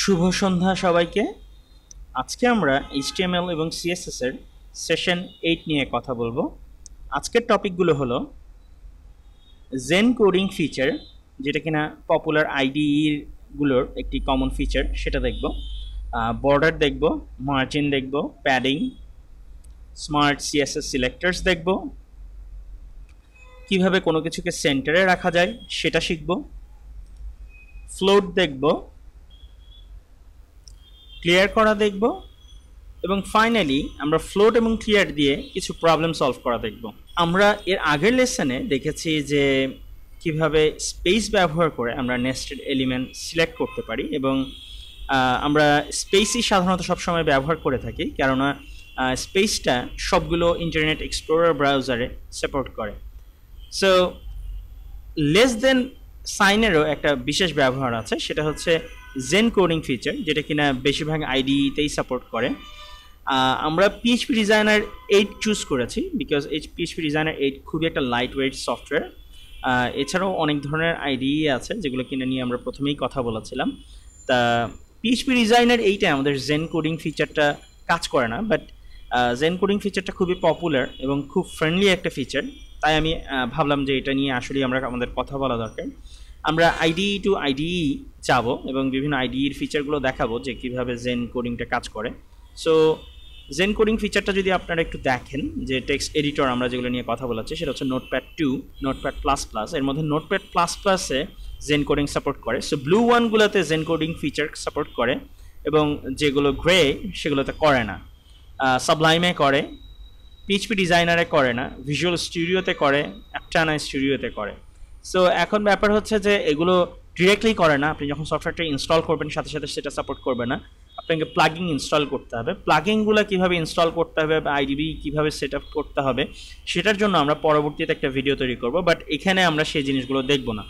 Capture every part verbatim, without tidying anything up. শুভ সন্ধ্যা সবাইকে। আজকে আমরা এইচটিএমএল এবং সিএসএস এর সেশন এইট নিয়ে কথা বলবো। আজকের টপিকগুলো হলো জেন কোডিং ফিচার, যেটা কিনা পপুলার আইডিইগুলোর একটি কমন ফিচার, সেটা দেখব। বর্ডার দেখব, মার্জিন দেখব, প্যাডিং, স্মার্ট সিএসএস সিলেক্টার্স দেখব, কিভাবে কোনো কিছুকে সেন্টারে রাখা যায় সেটা শিখব, ফ্লোট দেখব, ক্লিয়ার করা দেখব, এবং ফাইনালি আমরা ফ্লোট এবং ক্লিয়ার দিয়ে কিছু প্রবলেম সলভ করা দেখব। আমরা এর আগের লেসনে দেখেছি যে কিভাবে স্পেস ব্যবহার করে আমরা নেস্টেড এলিমেন্ট সিলেক্ট করতে পারি, এবং আমরা স্পেসই সাধারণত সবসময় ব্যবহার করে থাকি, কেননা স্পেসটা সবগুলো ইন্টারনেট এক্সপ্লোরার ব্রাউজারে সাপোর্ট করে। সো লেস দেন সাইনেরও একটা বিশেষ ব্যবহার আছে, সেটা হচ্ছে জেন কোডিং ফিচার, যেটা কিনা বেশিরভাগ আইডিতেই সাপোর্ট করে। আমরা পিএইচপি ডিজাইনার এইট চুজ করেছি, বিকজ এই পিএইচপি ডিজাইনার এইট খুবই একটা লাইট ওয়েট সফটওয়্যার। এছাড়াও অনেক ধরনের আইডি আছে যেগুলো কিনা নিয়ে আমরা প্রথমেই কথা বলেছিলাম। তা পিএইচপি ডিজাইনার এইটে আমাদের জেন কোডিং ফিচারটা কাজ করে না, বাট জেন কোডিং ফিচারটা খুবই পপুলার এবং খুব ফ্রেন্ডলি একটা ফিচার, তাই আমি ভাবলাম যে এটা নিয়ে আসলেই আমরা আমাদের কথা বলা দরকার। আমরা আইডি টু আইডি যাব এবং বিভিন্ন আইডির ফিচারগুলো দেখাবো যে কীভাবে জেন কোডিংটা কাজ করে। সো জেন কোডিং ফিচারটা যদি আপনারা একটু দেখেন, যে টেক্সট এডিটর আমরা যেগুলো নিয়ে কথা বলাচ্ছি সেটা হচ্ছে notepad two, notepad plus plus, এর মধ্যে নোটপ্যাড প্লাস প্লাসে জেন কোডিং সাপোর্ট করে। সো ব্লু ওয়ানগুলোতে জেন কোডিং ফিচার সাপোর্ট করে, এবং যেগুলো গ্রে সেগুলোতে করে না। সাবলাইমে করে, পিএইচপি ডিজাইনারে করে না, ভিজুয়াল স্টুডিওতে করে, অ্যাপটানা স্টুডিওতে করে। সো এখন ব্যাপার হচ্ছে যে এগুলো ডিরেক্টলি করে না, আপনি যখন সফটওয়্যারটা ইনস্টল করবেন সাথে সাথে সেটা সাপোর্ট করবে না, আপনাকে প্লাগিং ইনস্টল করতে হবে। প্লাগিংগুলো কীভাবে ইনস্টল করতে হবে বা আইডিবি কীভাবে সেট আপ করতে হবে সেটার জন্য আমরা পরবর্তীতে একটা ভিডিও তৈরি করব, বাট এখানে আমরা সেই জিনিসগুলো দেখব না।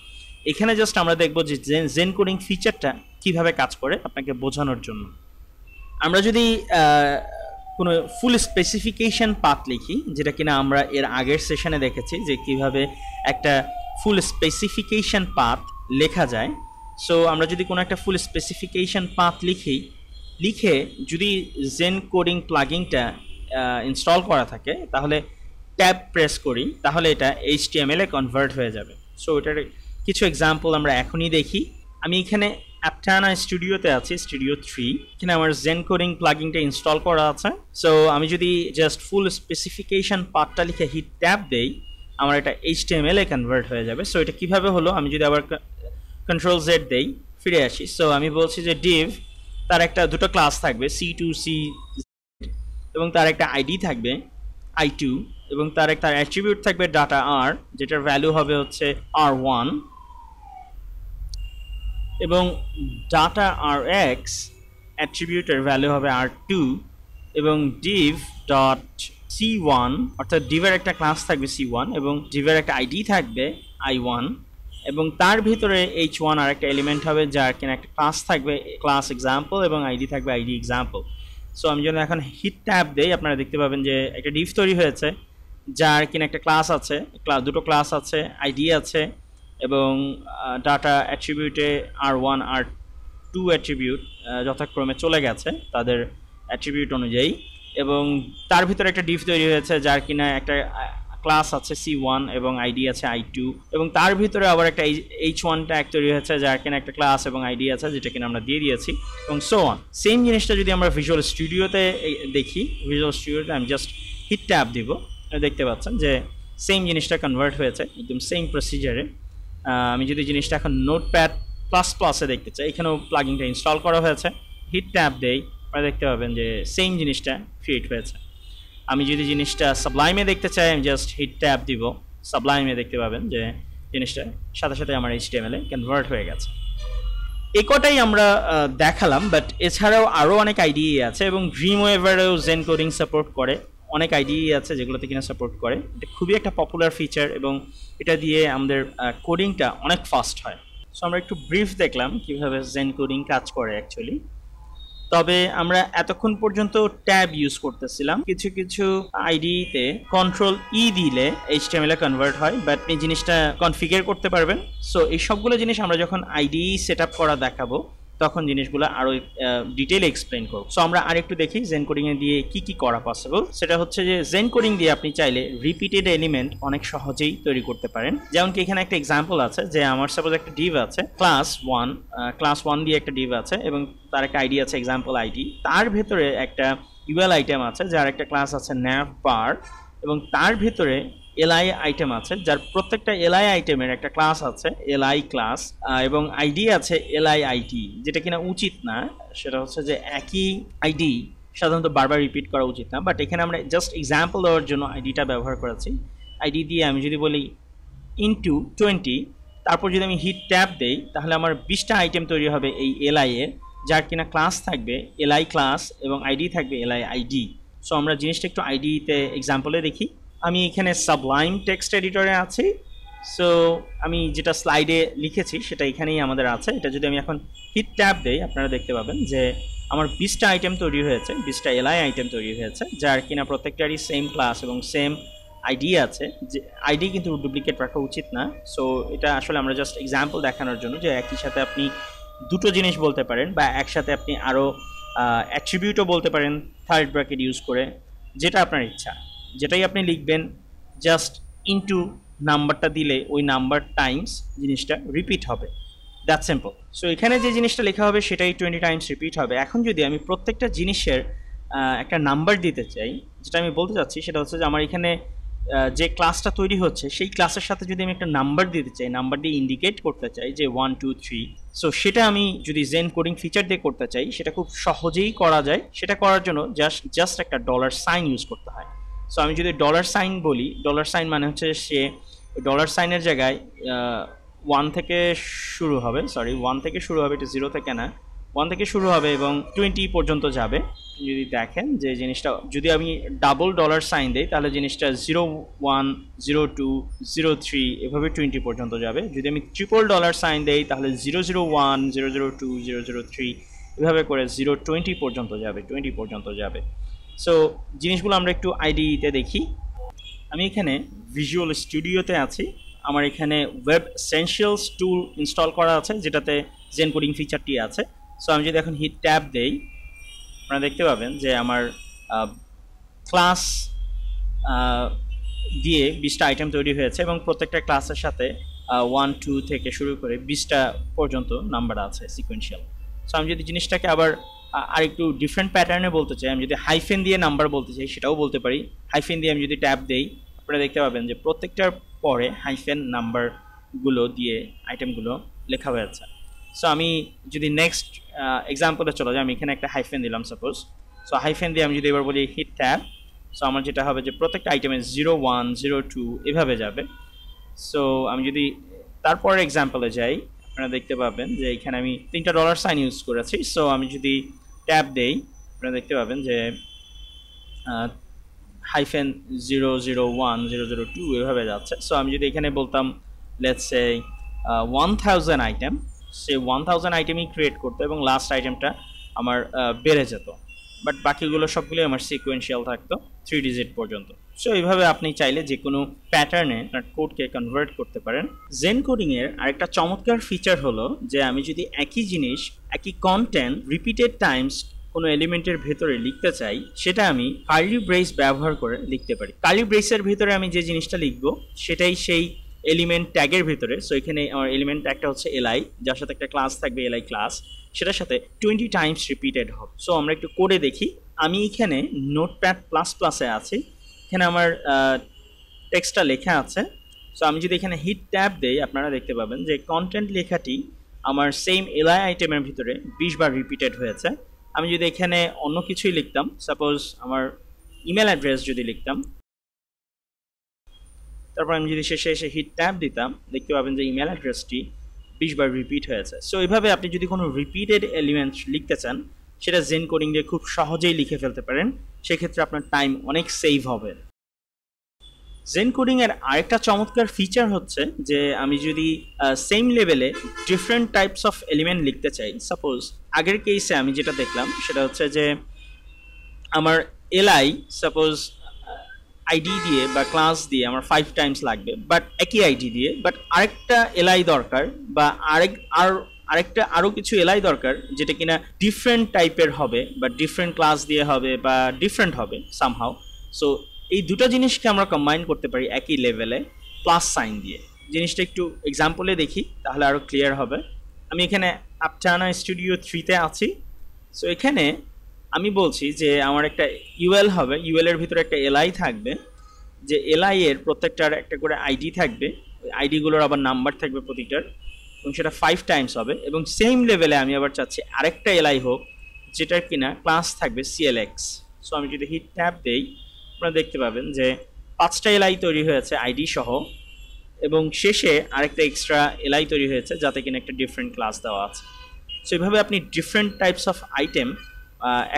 এখানে জাস্ট আমরা দেখব যে জেন কোডিং ফিচারটা কীভাবে কাজ করে আপনাকে বোঝানোর জন্য। আমরা যদি কোনো ফুল স্পেসিফিকেশন পাথ লিখি, যেটা কিনা আমরা এর আগের সেশনে দেখেছি যে কিভাবে একটা ফুল স্পেসিফিকেশন পাথ লেখা যায়। সো আমরা যদি কোনো একটা ফুল স্পেসিফিকেশন পাথ লিখি, লিখে যদি জেন কোডিং প্লাগিংটা ইনস্টল করা থাকে তাহলে ট্যাব প্রেস করি, তাহলে এটা এইচটিএমএল এ কনভার্ট হয়ে যাবে। সো এটার কিছু এক্সাম্পল আমরা এখনই দেখি। আমি এখানে অ্যাপটানা স্টুডিওতে আছি, স্টুডিও থ্রি, এখানে আমার জেন কোডিং প্লাগিংটা ইনস্টল করা আছে। সো আমি যদি জাস্ট ফুল স্পেসিফিকেশন পাথটা লিখে হিট ট্যাব দেই, আমার এটা এইচটিএমএল এ কনভার্ট হয়ে যাবে। সো এটা কীভাবে হলো? আমি যদি আবার কন্ট্রোল জেড দেই, ফিরে আসি। সো আমি বলছি যে ডিভ, তার একটা দুটো ক্লাস থাকবে সি টু সি, এবং তার একটা আইডি থাকবে আই টু, এবং তার একটা অ্যাট্রিবিউট থাকবে ডাটা আর, যেটার ভ্যালু হবে হচ্ছে আর ওয়ান, এবং ডাটা আর এক্স অ্যাট্রিবিউটের ভ্যালু হবে আর টু, এবং ডিভ ডট সি ওয়ান, অর্থাৎ ডিভের একটা ক্লাস থাকবে সি ওয়ান এবং ডিভের একটা আইডি থাকবে আই ওয়ান, এবং তার ভিতরে এইচ ওয়ান আর একটা এলিমেন্ট হবে যার কিনা একটা ক্লাস থাকবে ক্লাস এক্সাম্পল এবং আইডি থাকবে আইডি এক্সাম্পল। সো আমি যখন এখন হিট ট্যাব দেই, আপনারা দেখতে পাবেন যে একটা ডিভ তৈরি হয়েছে যার কিনা একটা ক্লাস আছে, ক্লাস দুটো ক্লাস আছে, আইডি আছে, এবং ডাটা অ্যাট্রিবিউটে R one R two attribute যথাক্রমে চলে গেছে তাদের অ্যাট্রিবিউট অনুযায়ী, এবং তার ভিতরে একটা ডিভ তৈরি হয়েছে যার কিনা একটা ক্লাস আছে সি ওয়ান এবং আইডি আছে আই টু, এবং তার ভিতরে আবার একটা এইচ ওয়ান ট্যাগ তৈরি হয়েছে যার কিনা একটা ক্লাস এবং আইডি আছে যেটা কিনা আমরা দিয়ে দিয়েছি, এবং সো অন। সেম জিনিসটা যদি আমরা ভিজুয়াল স্টুডিওতে দেখি, ভিজুয়াল স্টুডিওতে আমি জাস্ট হিট ট্যাব দিব, দেখতে পাচ্ছেন যে সেম জিনিসটা কনভার্ট হয়েছে একদম সেম প্রসিজারে। আমি যদি জিনিসটা এখন নোটপ্যাড প্লাস প্লাসে দেখতে চাই, এখানেও প্লাগিংটা ইনস্টল করা হয়েছে, হিট ট্যাব দেই, আপনারা দেখতে পাবেন যে সেম জিনিসটা ক্রিয়েট হয়েছে। আমি যদি জিনিসটা সাবলাইমে দেখতে চাই, আমি জাস্ট হিট ট্যাব দিব, সাবলাইমে দেখতে পাবেন যে জিনিসটা সাথে সাথে আমার এইচটিএমএল এ কনভার্ট হয়ে গেছে। এই কটাই আমরা দেখালাম, বাট এছাড়াও আরও অনেক আইডি আছে, এবং ড্রিম ওয়েভারেও জেন কোডিং সাপোর্ট করে, অনেক আইডি আছে যেগুলোতে কিনা সাপোর্ট করে। এটা খুবই একটা পপুলার ফিচার এবং এটা দিয়ে আমাদের কোডিংটা অনেক ফাস্ট হয়। সো আমরা একটু ব্রিফ দেখলাম কীভাবে জেন কোডিং কাজ করে অ্যাকচুয়ালি। তবে আমরা এতক্ষণ পর্যন্ত ট্যাব ইউজ করতেছিলাম, কিছু কিছু আইডিতে কন্ট্রোল ই দিলে এইচটিএমএল এ কনভার্ট হয়, বাট আপনি জিনিসটা কনফিগার করতে পারবেন। সো এই সবগুলো জিনিস আমরা যখন আইডি সেট আপ করা দেখাবো তখন জিনিসগুলো আরো ডিটেইলে এক্সপ্লেইন করব। সো আমরা আরেকটু দেখি জেন কোডিং এ দিয়ে কি কি করা পসিবল। সেটা হচ্ছে যে জেন কোডিং দিয়ে আপনি চাইলে রিপিটেড এলিমেন্ট অনেক সহজেই তৈরি করতে পারেন। যেমন কি এখানে একটা एग्जांपल আছে যে আমার সাপোজ একটা ডিভ আছে ক্লাস ওয়ান, ক্লাস ওয়ান দিয়ে একটা ডিভ আছে এবং তার একটা আইডি আছে एग्जांपल আইডি, তার ভিতরে একটা ইউএল আইটেম আছে যার একটা ক্লাস আছে nav bar এবং তার ভিতরে li আইটেম আছে যার প্রত্যেকটা li আইটেমের একটা ক্লাস আছে li ক্লাস এবং আইডি আছে li আইডি, যেটা কিনা উচিত না। সেটা হচ্ছে যে একই আইডি সাধারণত বারবার রিপিট করা উচিত না, বাট এখানে আমরা জাস্ট एग्जांपल দেওয়ার জন্য আইডিটা ব্যবহার করেছি। আইডি দিয়ে আমি যদি বলি ইনটু টোয়েন্টি, তারপর যদি আমি হিট ট্যাব দেই তাহলে আমার বিশটা আইটেম তৈরি হবে এই li এর, যার কিনা ক্লাস থাকবে li ক্লাস এবং আইডি থাকবে li আইডি। সো আমরা জিনিসটা একটু আইডিতে एग्जांपलে দেখি। আমি এখানে সাবলাইম টেক্সট এডিটরে আছি, সো আমি যেটা স্লাইডে লিখেছি সেটা এখানেই আমাদের আছে। এটা যদি আমি এখন হিট ট্যাব দেই আপনারা দেখতে পাবেন যে আমার বিশটা আইটেম তৈরি হয়েছে, বিশটা li আইটেম তৈরি হয়েছে যার কিনা প্রত্যেকটারই সেম ক্লাস এবং সেম আইডি আছে। যে আইডি কিন্তু ডুপ্লিকেট রাখা উচিত না। সো এটা আসলে আমরা জাস্ট एग्जांपल দেখানোর জন্য যে একই সাথে আপনি দুটো জিনিস বলতে পারেন বা একসাথে আপনি আরো অ্যাট্রিবিউটও বলতে পারেন থার্ড ব্র্যাকেট ইউজ করে, যেটা আপনার ইচ্ছা। যেটাই আপনি লিখবেন জাস্ট ইনটু নাম্বারটা দিলে ওই নাম্বার টাইমস জিনিসটা রিপিট হবে, দ্যাট সিম্পল। সো এখানে যে জিনিসটা লেখা হবে সেটাই টোয়েন্টি টাইমস রিপিট হবে। এখন যদি আমি প্রত্যেকটা জিনিসের একটা নাম্বার দিতে চাই, যেটা আমি বলতে চাচ্ছি সেটা হচ্ছে যে আমার এখানে যে ক্লাসটা তৈরি হচ্ছে সেই ক্লাসের সাথে যদি আমি একটা নাম্বার দিতে চাই, নাম্বার দিয়ে ইন্ডিকেট করতে চাই যে ওয়ান টু থ্রি, সো সেটা আমি যদি জেন কোডিং ফিচার দিয়ে করতে চাই সেটা খুব সহজেই করা যায়। সেটা করার জন্য জাস্ট জাস্ট একটা ডলার সাইন ইউজ করতে হয়। সো আমি যদি ডলার সাইন বলি, ডলার সাইন মানে হচ্ছে সে ডলার সাইনের জায়গায় ওয়ান থেকে শুরু হবে, সরি ওয়ান থেকে শুরু হবে, এটা জিরো থেকে না, ওয়ান থেকে শুরু হবে এবং টোয়েন্টি পর্যন্ত যাবে। যদি দেখেন যে জিনিসটা যদি আমি ডাবল ডলার সাইন দেই তাহলে জিনিসটা zero one zero two zero three এভাবে টোয়েন্টি পর্যন্ত যাবে। যদি আমি ট্রিপল ডলার সাইন দেই তাহলে zero zero one zero zero two zero zero three এভাবে করে জিরো টোয়েন্টি পর্যন্ত যাবে, টোয়েন্টি পর্যন্ত যাবে। সো জিনিসগুলো আমরা একটু আইডিতে দেখি। আমি এখানে ভিজুয়াল স্টুডিওতে আছি, আমার এখানে ওয়েব এসেনশিয়ালস টুল ইনস্টল করা আছে যেটাতে জেন কোডিং ফিচারটি আছে। সো আমি যদি এখন হিট ট্যাব দেই আপনারা দেখতে পাবেন যে আমার ক্লাস দিয়ে বিশটা আইটেম তৈরি হয়েছে এবং প্রত্যেকটা ক্লাসের সাথে ওয়ান টু থেকে শুরু করে বিশটা পর্যন্ত নাম্বার আছে সিকোয়েন্সিয়াল। সো আমি যদি জিনিসটাকে আবার আর একটু ডিফারেন্ট প্যাটার্নে বলতে চাই, আমি যদি হাইফেন দিয়ে নাম্বার বলতে চাই সেটাও বলতে পারি। হাইফেন দিয়ে আমি যদি ট্যাব দেই আপনারা দেখতে পাবেন যে প্রত্যেকটার পরে হাইফেন নাম্বারগুলো দিয়ে আইটেমগুলো লেখা হয়েছে। সো আমি যদি নেক্সট এক্সাম্পলে চলে যাই, আমি এখানে একটা হাইফেন দিলাম সাপোজ। সো হাইফেন দিয়ে আমি যদি এবার বলি হিট ট্যাব, সো আমার যেটা হবে যে প্রত্যেকটা আইটেমে জিরো ওয়ান জিরো টু এভাবে যাবে। সো আমি যদি তারপরে এক্সাম্পলে যাই আপনারা দেখতে পাবেন যে এখানে আমি তিনটা ডলার সাইন ইউজ করেছি। সো আমি যদি ট্যাব দেই আপনারা দেখতে পাবেন যে hyphen zero zero one zero zero two এভাবে যাচ্ছে। সো আমি যদি এখানে বলতাম let's say one thousand item, say one thousand আইটেমই ক্রিয়েট করতো এবং লাস্ট আইটেমটা আমার বেড়ে যেত, বাট বাকিগুলো সবগুলোই আমার সিকোয়েন্সিয়াল থাকতো থ্রি ডিজিট পর্যন্ত। সো এইভাবে আপনি চাইলে যে কোনো প্যাটার্নে আপনার কোডকে কনভার্ট করতে পারেন। জেন কোডিংয়ের আরেকটা চমৎকার ফিচার হলো যে আমি যদি একই জিনিস একই কন্টেন্ট রিপিটেড টাইমস কোনো এলিমেন্টের ভেতরে লিখতে চাই সেটা আমি কার্লি ব্রেস ব্যবহার করে লিখতে পারি। কার্লি ব্রেসের ভেতরে আমি যে জিনিসটা লিখবো সেটাই সেই এলিমেন্ট ট্যাগের ভিতরে। সো এখানে আমার এলিমেন্ট ট্যাগটা হচ্ছে li, যার সাথে একটা ক্লাস থাকবে li ক্লাস, সেটার সাথে টোয়েন্টি টাইমস রিপিটেড হবে। সো আমরা একটু কোডে দেখি। আমি এখানে নোটপ্যাড প্লাস প্লাসে আছি, এখানে আমার টেক্সটটা লেখা আছে। সো আমি যদি এখানে হিট ট্যাব দেই আপনারা দেখতে পাবেন যে কন্টেন্ট লেখাটি আমার সেম li আইটেমের ভিতরে বিশ বার রিপিটেড হয়েছে। আমি যদি এখানে অন্য কিছুই লিখতাম, সাপোজ আমার ইমেল অ্যাড্রেস যদি লিখতাম, তারপর আমি যদি শেষে এসে হিট ট্যাব দিতাম দেখতে পাবেন যে ইমেল অ্যাড্রেসটি বিশ বার রিপিট হয়েছে। সো এইভাবে আপনি যদি কোনো রিপিটেড এলিমেন্ট লিখতে চান সেটা জেন কোডিং দিয়ে খুব সহজেই লিখে ফেলতে পারেন, সেক্ষেত্রে আপনার টাইম অনেক সেভ হবে। জেন কোডিংয়ের আরেকটা চমৎকার ফিচার হচ্ছে যে আমি যদি সেম লেভেলে ডিফারেন্ট টাইপস অফ এলিমেন্ট লিখতে চাই, সাপোজ আগের কেসে আমি যেটা দেখলাম সেটা হচ্ছে যে আমার li সাপোজ আইডি দিয়ে বা ক্লাস দিয়ে আমার ফাইভ টাইমস লাগবে, বাট একই আইডি দিয়ে, বাট আরেকটা li দরকার বা আরেক আর আরেকটা আরো কিছু এলাই দরকার যেটা কিনা ডিফারেন্ট টাইপের হবে বা ডিফারেন্ট ক্লাস দিয়ে হবে বা ডিফারেন্ট হবে সামহাউ। সো এই দুটো জিনিসকে আমরা কম্বাইন করতে পারি একই লেভেলে প্লাস সাইন দিয়ে। জিনিসটা একটু এক্সাম্পলে দেখি তাহলে আরও ক্লিয়ার হবে। আমি এখানে আপটানা স্টুডিও থ্রিতে আছি। সো এখানে আমি বলছি যে আমার একটা ইউএল হবে, ইউএলের ভিতরে একটা এলআই থাকবে, যে এলআই এর প্রত্যেকটার একটা করে আইডি থাকবে, আইডিগুলোর আবার নাম্বার থাকবে প্রতিটার, এবং সেটা ফাইভ টাইমস হবে। এবং সেম লেভেলে আমি আবার চাচ্ছি আরেকটা এলআই হোক যেটার কিনা ক্লাস থাকবে সিএলএক্স। সো আমি যদি হিট ট্যাব দেই আপনারা দেখতে পাবেন যে পাঁচটা এলআই তৈরি হয়েছে আইডি সহ, এবং শেষে আরেকটা এক্সট্রা এলআই তৈরি হয়েছে যাতে কিনা একটা ডিফারেন্ট ক্লাস দেওয়া আছে। সো এইভাবে আপনি ডিফারেন্ট টাইপস অফ আইটেম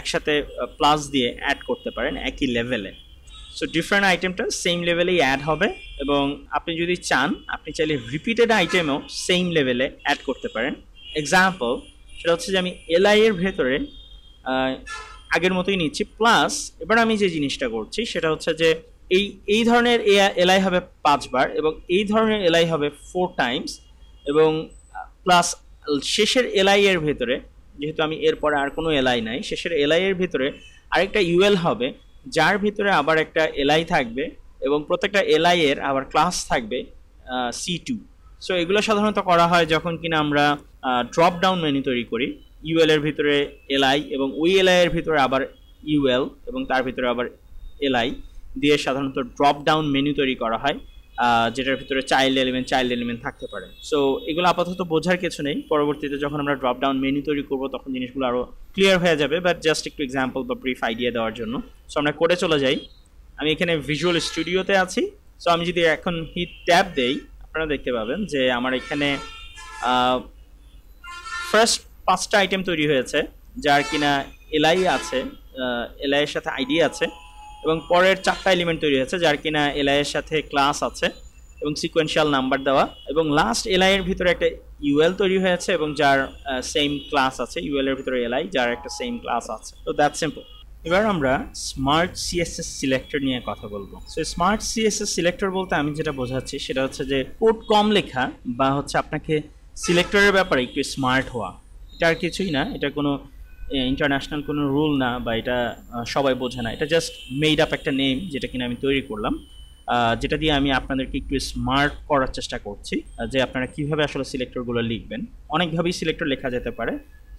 একসাথে প্লাস দিয়ে অ্যাড করতে পারেন একই লেভেলে। সো ডিফারেন্ট আইটেমটা সেম লেভেলেই অ্যাড হবে, এবং আপনি যদি চান আপনি চাইলে রিপিটেড আইটেমও সেম লেভেলে অ্যাড করতে পারেন। এক্সাম্পল সেটা হচ্ছে যে আমি এলআই এর ভেতরে আগের মতোই নিচ্ছি প্লাস, এবার আমি যে জিনিসটা করছি সেটা হচ্ছে যে এই এই ধরনের এলআই হবে পাঁচবার এবং এই ধরনের এলআই হবে ফোর টাইমস, এবং প্লাস শেষের এলআই এর ভেতরে যেহেতু আমি এরপরে আর কোনো এলআই নাই, শেষের এলআই এর ভেতরে আরেকটা ইউএল হবে যার ভিতরে আবার একটা এলআই থাকবে, এবং প্রত্যেকটা এলআই এর আবার ক্লাস থাকবে সি টু। সো এগুলো সাধারণত করা হয় যখন কিনা আমরা ড্রপ ডাউন মেনু তৈরি করি, ইউএল এর ভিতরে এলআই এবং ওই এলআই এর ভিতরে আবার ইউএল এবং তার ভিতরে আবার এলআই দিয়ে সাধারণত ড্রপ ডাউন মেনু তৈরি করা হয় যেটার ভিতরে চাইল্ড এলিমেন্ট চাইল্ড এলিমেন্ট থাকতে পারে। সো এগুলো আপাতত বোঝার কিছু নেই, পরবর্তীতে যখন আমরা ড্রপ ডাউন মেনু তৈরি করবো তখন জিনিসগুলো আরও ক্লিয়ার হয়ে যাবে, বাট জাস্ট একটু এক্সাম্পল বা ব্রিফ আইডিয়া দেওয়ার জন্য। সো আমরা করে চলে যাই। আমি এখানে ভিজুয়াল স্টুডিওতে আছি। সো আমি যদি এখন হিট ট্যাব দেই আপনারা দেখতে পাবেন যে আমার এখানে ফার্স্ট পাঁচটা আইটেম তৈরি হয়েছে যার কিনা এলআই আছে, এলআইয়ের সাথে আইডি আছে, এবং পরের চারটা এলিমেন্ট তৈরি হয়েছে যার কিনা এলআইয়ের সাথে ক্লাস আছে এবং সিকোয়েন্সিয়াল নাম্বার দেওয়া, এবং লাস্ট এলআইয়ের ভিতরে একটা ইউএল তৈরি হয়েছে এবং যার সেম ক্লাস আছে, ইউএলের ভিতরে এলআই যার একটা সেম ক্লাস আছে। তো দ্যাট সিম্পল। এবার আমরা স্মার্ট সিএসএস সিলেক্টর নিয়ে কথা বলবো। সো স্মার্ট সিএসএস সিলেক্টর বলতে আমি যেটা বোঝাচ্ছি সেটা হচ্ছে যে কোড কম লেখা বা হচ্ছে আপনাকে সিলেক্টরের ব্যাপারে একটু স্মার্ট হওয়া। এটা আর কিছুই না, এটা কোনো ইন্টারন্যাশনাল কোনো রুল না বা এটা সবাই বোঝে না, এটা জাস্ট মেড আপ একটা নেম যেটা কিনা আমি তৈরি করলাম, যেটা দিয়ে আমি আপনাদেরকে একটু স্মার্ট করার চেষ্টা করছি যে আপনারা কীভাবে আসলে সিলেক্টরগুলো লিখবেন। অনেকভাবেই সিলেক্টর লেখা যেতে পারে,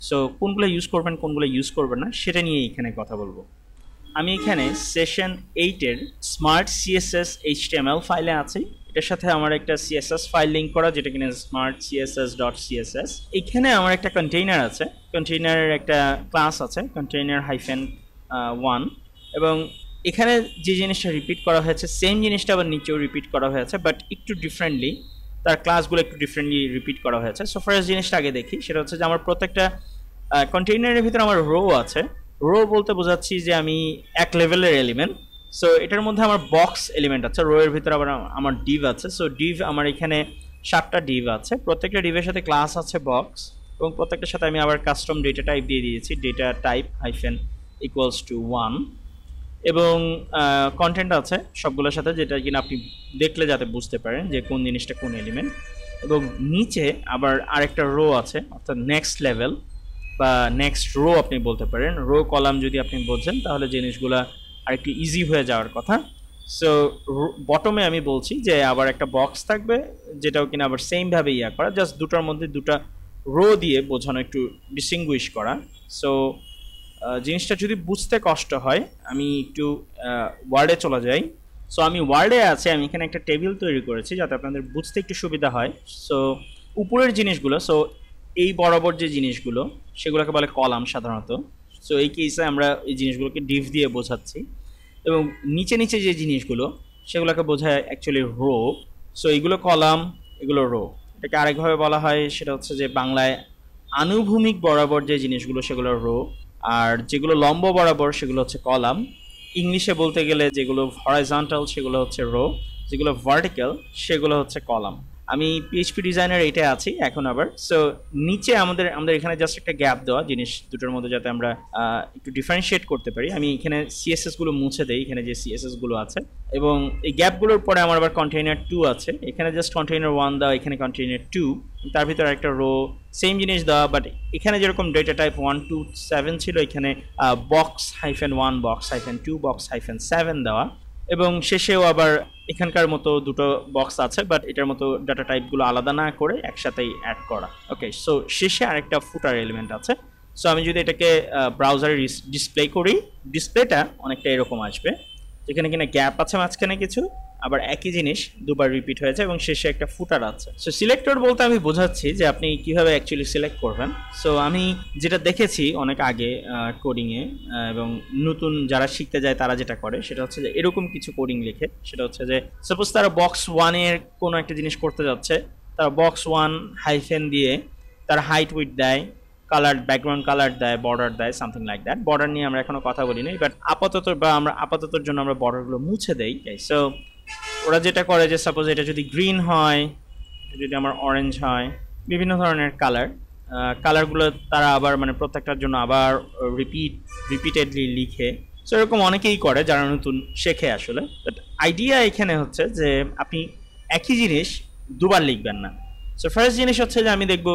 সো কোনগুলো ইউজ করবেন কোনগুলো ইউজ করবেন না সেটা নিয়ে এখানে কথা বলবো। আমি এখানে সেশন এইটের স্মার্ট সিএসএস এইচটিএমএল ফাইলে আছি। এটার সাথে আমার একটা সিএসএস ফাইল লিঙ্ক করা যেটা কিনা স্মার্ট সিএসএস ডট সিএসএস। এখানে আমার একটা কন্টেইনার আছে, কন্টেইনারের একটা ক্লাস আছে কন্টেইনার হাইফেন ওয়ান, এবং এখানে যে জিনিসটা রিপিট করা হয়েছে সেম জিনিসটা আবার নিচেও রিপিট করা হয়েছে, বাট একটু ডিফারেন্টলি, তার ক্লাসগুলো একটু ডিফারেন্টলি রিপিট করা হয়েছে। সো ফার্স্ট জিনিসটা আগে দেখি, সেটা হচ্ছে যে আমার প্রত্যেকটা কন্টেইনারের ভিতরে আমার রো আছে। রো বলতে বোঝাচ্ছি যে আমি এক লেভেলের এলিমেন্ট। সো এটার মধ্যে আমার বক্স এলিমেন্ট আছে, রো এর ভিতরে আবার আমার ডিভ আছে। সো ডিভ আমার এখানে সাতটা ডিভ আছে, প্রত্যেকটা ডিভের সাথে ক্লাস আছে বক্স, এবং প্রত্যেকটার সাথে আমি আবার কাস্টম ডেটা টাইপ দিয়ে দিয়েছি data type hyphen equals to one, এবং কন্টেন্ট আছে সবগুলোর সাথে যেটা কিনা আপনি দেখলে যাতে বুঝতে পারেন যে কোন জিনিসটা কোন এলিমেন্ট। এবং নিচে আবার আরেকটা রো আছে অর্থাৎ নেক্সট লেভেল বা নেক্সট রো আপনি বলতে পারেন। রো কলাম যদি আপনি বোঝেন তাহলে জিনিসগুলো আর একটু ইজি হয়ে যাওয়ার কথা। সো বটমে আমি বলছি যে আবার একটা বক্স থাকবে যেটাও কিনা আবার সেমভাবে ইয়া করা, জাস্ট দুটার মধ্যে দুটা রো দিয়ে বোঝানো, একটু ডিসটিংগুইশ করা। সো জিনিসটা যদি বুঝতে কষ্ট হয় আমি একটু ওয়ার্ডে চলে যাই। সো আমি ওয়ার্ডে আছে, আমি এখানে একটা টেবিল তৈরি করেছি যাতে আপনাদের বুঝতে একটু সুবিধা হয়। সো উপরের জিনিসগুলো, সো এই বরাবর যে জিনিসগুলো সেগুলোকে বলে কলাম সাধারণত। সো এই কেসে আমরা এই জিনিসগুলোকে ডিভ দিয়ে বোঝাচ্ছি, এবং নিচে নিচে যে জিনিসগুলো সেগুলোকে বোঝায় অ্যাকচুয়ালি রো। সো এইগুলো কলাম, এগুলো রো। এটাকে আরেকভাবে বলা হয়, সেটা হচ্ছে যে বাংলায় আনুভূমিক বরাবর যে জিনিসগুলো সেগুলো রো, আর যেগুলো লম্ব বরাবর সেগুলো হচ্ছে কলাম। ইংলিশে বলতে গেলে যেগুলো হরাইজন্টাল সেগুলো হচ্ছে রো, যেগুলো ভার্টিক্যাল সেগুলো হচ্ছে কলাম। আমি পিএইচপি ডিজাইনার এটা আছে এখন আবার সো নিচে আমাদের আমাদের এখানে জাস্ট একটা গ্যাপ দেওয়া জিনিস দুটোর মধ্যে যাতে আমরা একটু ডিফারেনশিয়েট করতে পারি আমি এখানে সিএসএস গুলো মুছে দেই এখানে যে সিএসএস গুলো আছে এবং এই গ্যাপ গুলোর পরে আমার আবার কন্টেইনার টু আছে এখানে জাস্ট কন্টেইনার one দাও এখানে কন্টেইনার two তার ভিতর একটা রো সেম জিনিস দাও বাট এখানে যেরকম data type one two seven ছিল এখানে box-one box-two box-seven দাও এবং শেষেও আবার এখানকার মতো দুটো বক্স আছে বাট এটার মতো ডেটা টাইপ গুলো আলাদা না করে একসাথেই অ্যাড করা ওকে সো শেষে আরেকটা ফুটার এলিমেন্ট আছে সো আমি যদি এটাকে ব্রাউজারে ডিসপ্লে করি ডিসপ্লেটা অনেকটা এরকম আসবে এখানে কিনা গ্যাপ আছে মাঝখানে কিছু আবার একই জিনিস দুবার রিপিট হয়েছে এবং শেষে একটা ফুটার আছে সো সিলেক্টর বলতে আমি বোঝাচ্ছি যে আপনি কিভাবে অ্যাকচুয়ালি সিলেক্ট করবেন সো আমি যেটা দেখেছি অনেক আগে কোডিং এ এবং নতুন যারা শিখতে যায় তারা যেটা করে সেটা হচ্ছে যে এরকম কিছু কোডিং লিখে সেটা হচ্ছে যে সাপোজ তারা বক্স one এর কোনো একটা জিনিস করতে যাচ্ছে তারা বক্স one হাইফেন দিয়ে তার হাইট উইডথ দেয় কালার ব্যাকগ্রাউন্ড কালার দেয় বর্ডার দেয় সামথিং লাইক দ্যাট বর্ডার নিয়ে আমরা এখনো কথা বলি না বাট আপাতত বা আমরা আপাততর জন্য আমরা বর্ডার গুলো মুছে দেই সো ওরা যেটা করে যে সাপোজ এটা যদি গ্রিন হয় যদি আমার অরেঞ্জ হয় বিভিন্ন ধরনের কালার কালারগুলো তারা আবার মানে প্রত্যেকটার জন্য আবার রিপিট রিপিটেডলি লিখে সো এরকম অনেকেই করে যারা নতুন শেখে আসলে বাট আইডিয়া এখানে হচ্ছে যে আপনি একই জিনিস দুবার লিখবেন না সো ফার্স্ট জিনিস হচ্ছে যে আমি দেখব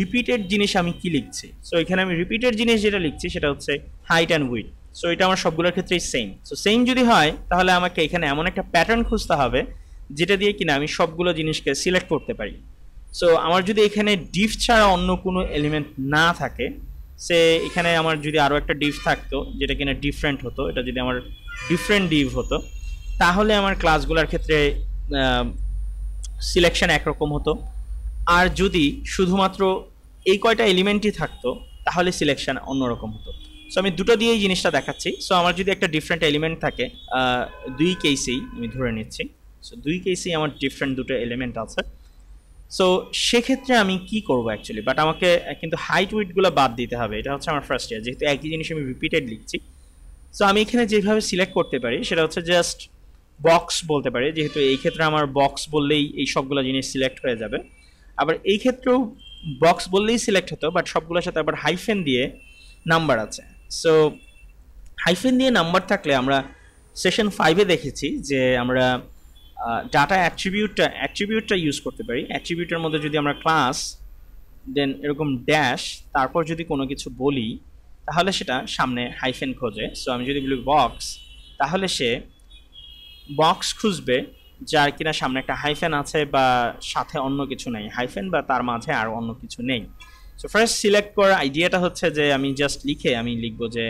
রিপিটেড জিনিস আমি কি লিখছি সো এখানে আমি রিপিটেড জিনিস যেটা লিখছি সেটা হচ্ছে হাইট এন্ড উইডথ সো এটা আমার সবগুলোর ক্ষেত্রেই সেম সো সেম যদি হয় তাহলে আমাকে এখানে এমন একটা প্যাটার্ন খুঁজতে হবে যেটা দিয়ে কিনা আমি সবগুলো জিনিসকে সিলেক্ট করতে পারি সো আমার যদি এখানে ডিফ ছাড়া অন্য কোনো এলিমেন্ট না থাকে সে এখানে আমার যদি আরো একটা ডিফ থাকতো যেটা কিনা ডিফারেন্ট হতো এটা যদি আমার ডিফারেন্ট ডিফ হতো তাহলে আমার ক্লাসগুলোর ক্ষেত্রে সিলেকশন একরকম হতো আর যদি শুধুমাত্র এই কয়টা এলিমেন্টই থাকতো তাহলে সিলেকশন অন্যরকম হতো সো আমি দুটো দিয়েই জিনিসটা দেখাচ্ছি সো আমার যদি একটা ডিফারেন্ট এলিমেন্ট থাকে দুই কেসেই আমি ধরে নিচ্ছি সো দুই কেসেই আমার ডিফারেন্ট দুটো এলিমেন্ট আছে সো সেক্ষেত্রে আমি কি করব অ্যাকচুয়ালি বাট আমাকে কিন্তু হাইট উইডগুলো বাদ দিতে হবে এটা হচ্ছে আমার ফার্স্ট ইয়ার যেহেতু একই জিনিস আমি রিপিটেড লিখছি সো আমি এখানে যেভাবে সিলেক্ট করতে পারি সেটা হচ্ছে জাস্ট বক্স বলতে পারি যেহেতু এই ক্ষেত্রে আমার বক্স বললেই এই সবগুলো জিনিস সিলেক্ট হয়ে যাবে আবার এই ক্ষেত্রেও বক্স বললেই সিলেক্ট হতো বাট সবগুলোর সাথে আবার হাইফেন দিয়ে নাম্বার আছে সো হাইফেন দিয়ে নাম্বার থাকলে আমরা সেশন five এ দেখেছি যে আমরা ডাটা অ্যাট্রিবিউটটা অ্যাট্রিবিউটটা ইউজ করতে পারি অ্যাট্রিবিউটের মধ্যে যদি আমরা ক্লাস দেন এরকম ড্যাশ তারপর যদি কোনো কিছু বলি তাহলে সেটা সামনে হাইফেন খোঁজে সো আমি যদি বলি বক্স তাহলে সে বক্স খুঁজবে যার কিনা সামনে একটা হাইফেন আছে বা সাথে অন্য কিছু নেই হাইফেন বা তার মাঝে আর অন্য কিছু নেই সো ফার্স্ট সিলেক্ট করার আইডিয়াটা হচ্ছে যে আমি জাস্ট লিখে আমি লিখব যে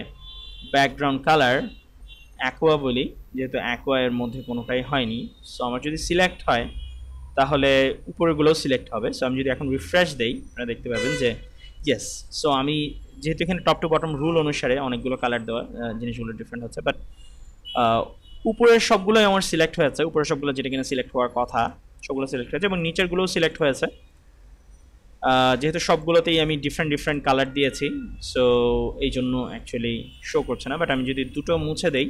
ব্যাকগ্রাউন্ড কালার অ্যাকোয়া বলি যেহেতু অ্যাকোয়া এর মধ্যে কোনোটাই হয়নি সো আমার যদি সিলেক্ট হয় তাহলে উপরেগুলোও সিলেক্ট হবে সো আমি যদি এখন রিফ্রেশ দেই আপনারা দেখতে পাবেন যে ইয়েস সো আমি যেহেতু এখানে টপ টু বটম রুল অনুসারে অনেকগুলো কালার দেওয়া জিনিসগুলো ডিফারেন্ট হচ্ছে বাট উপরের সবগুলোই আমার সিলেক্ট হয়েছে উপরের সবগুলো যেটা কিনা সিলেক্ট হওয়ার কথা সবগুলো সিলেক্ট হয়েছে এবং নিচেরগুলোও সিলেক্ট হয়েছে যেহেতু সবগুলোতেই আমি ডিফারেন্ট ডিফারেন্ট কালার দিয়েছি সো এই জন্য অ্যাকচুয়ালি শো করছে না বাট আমি যদি দুটো মুছে দেই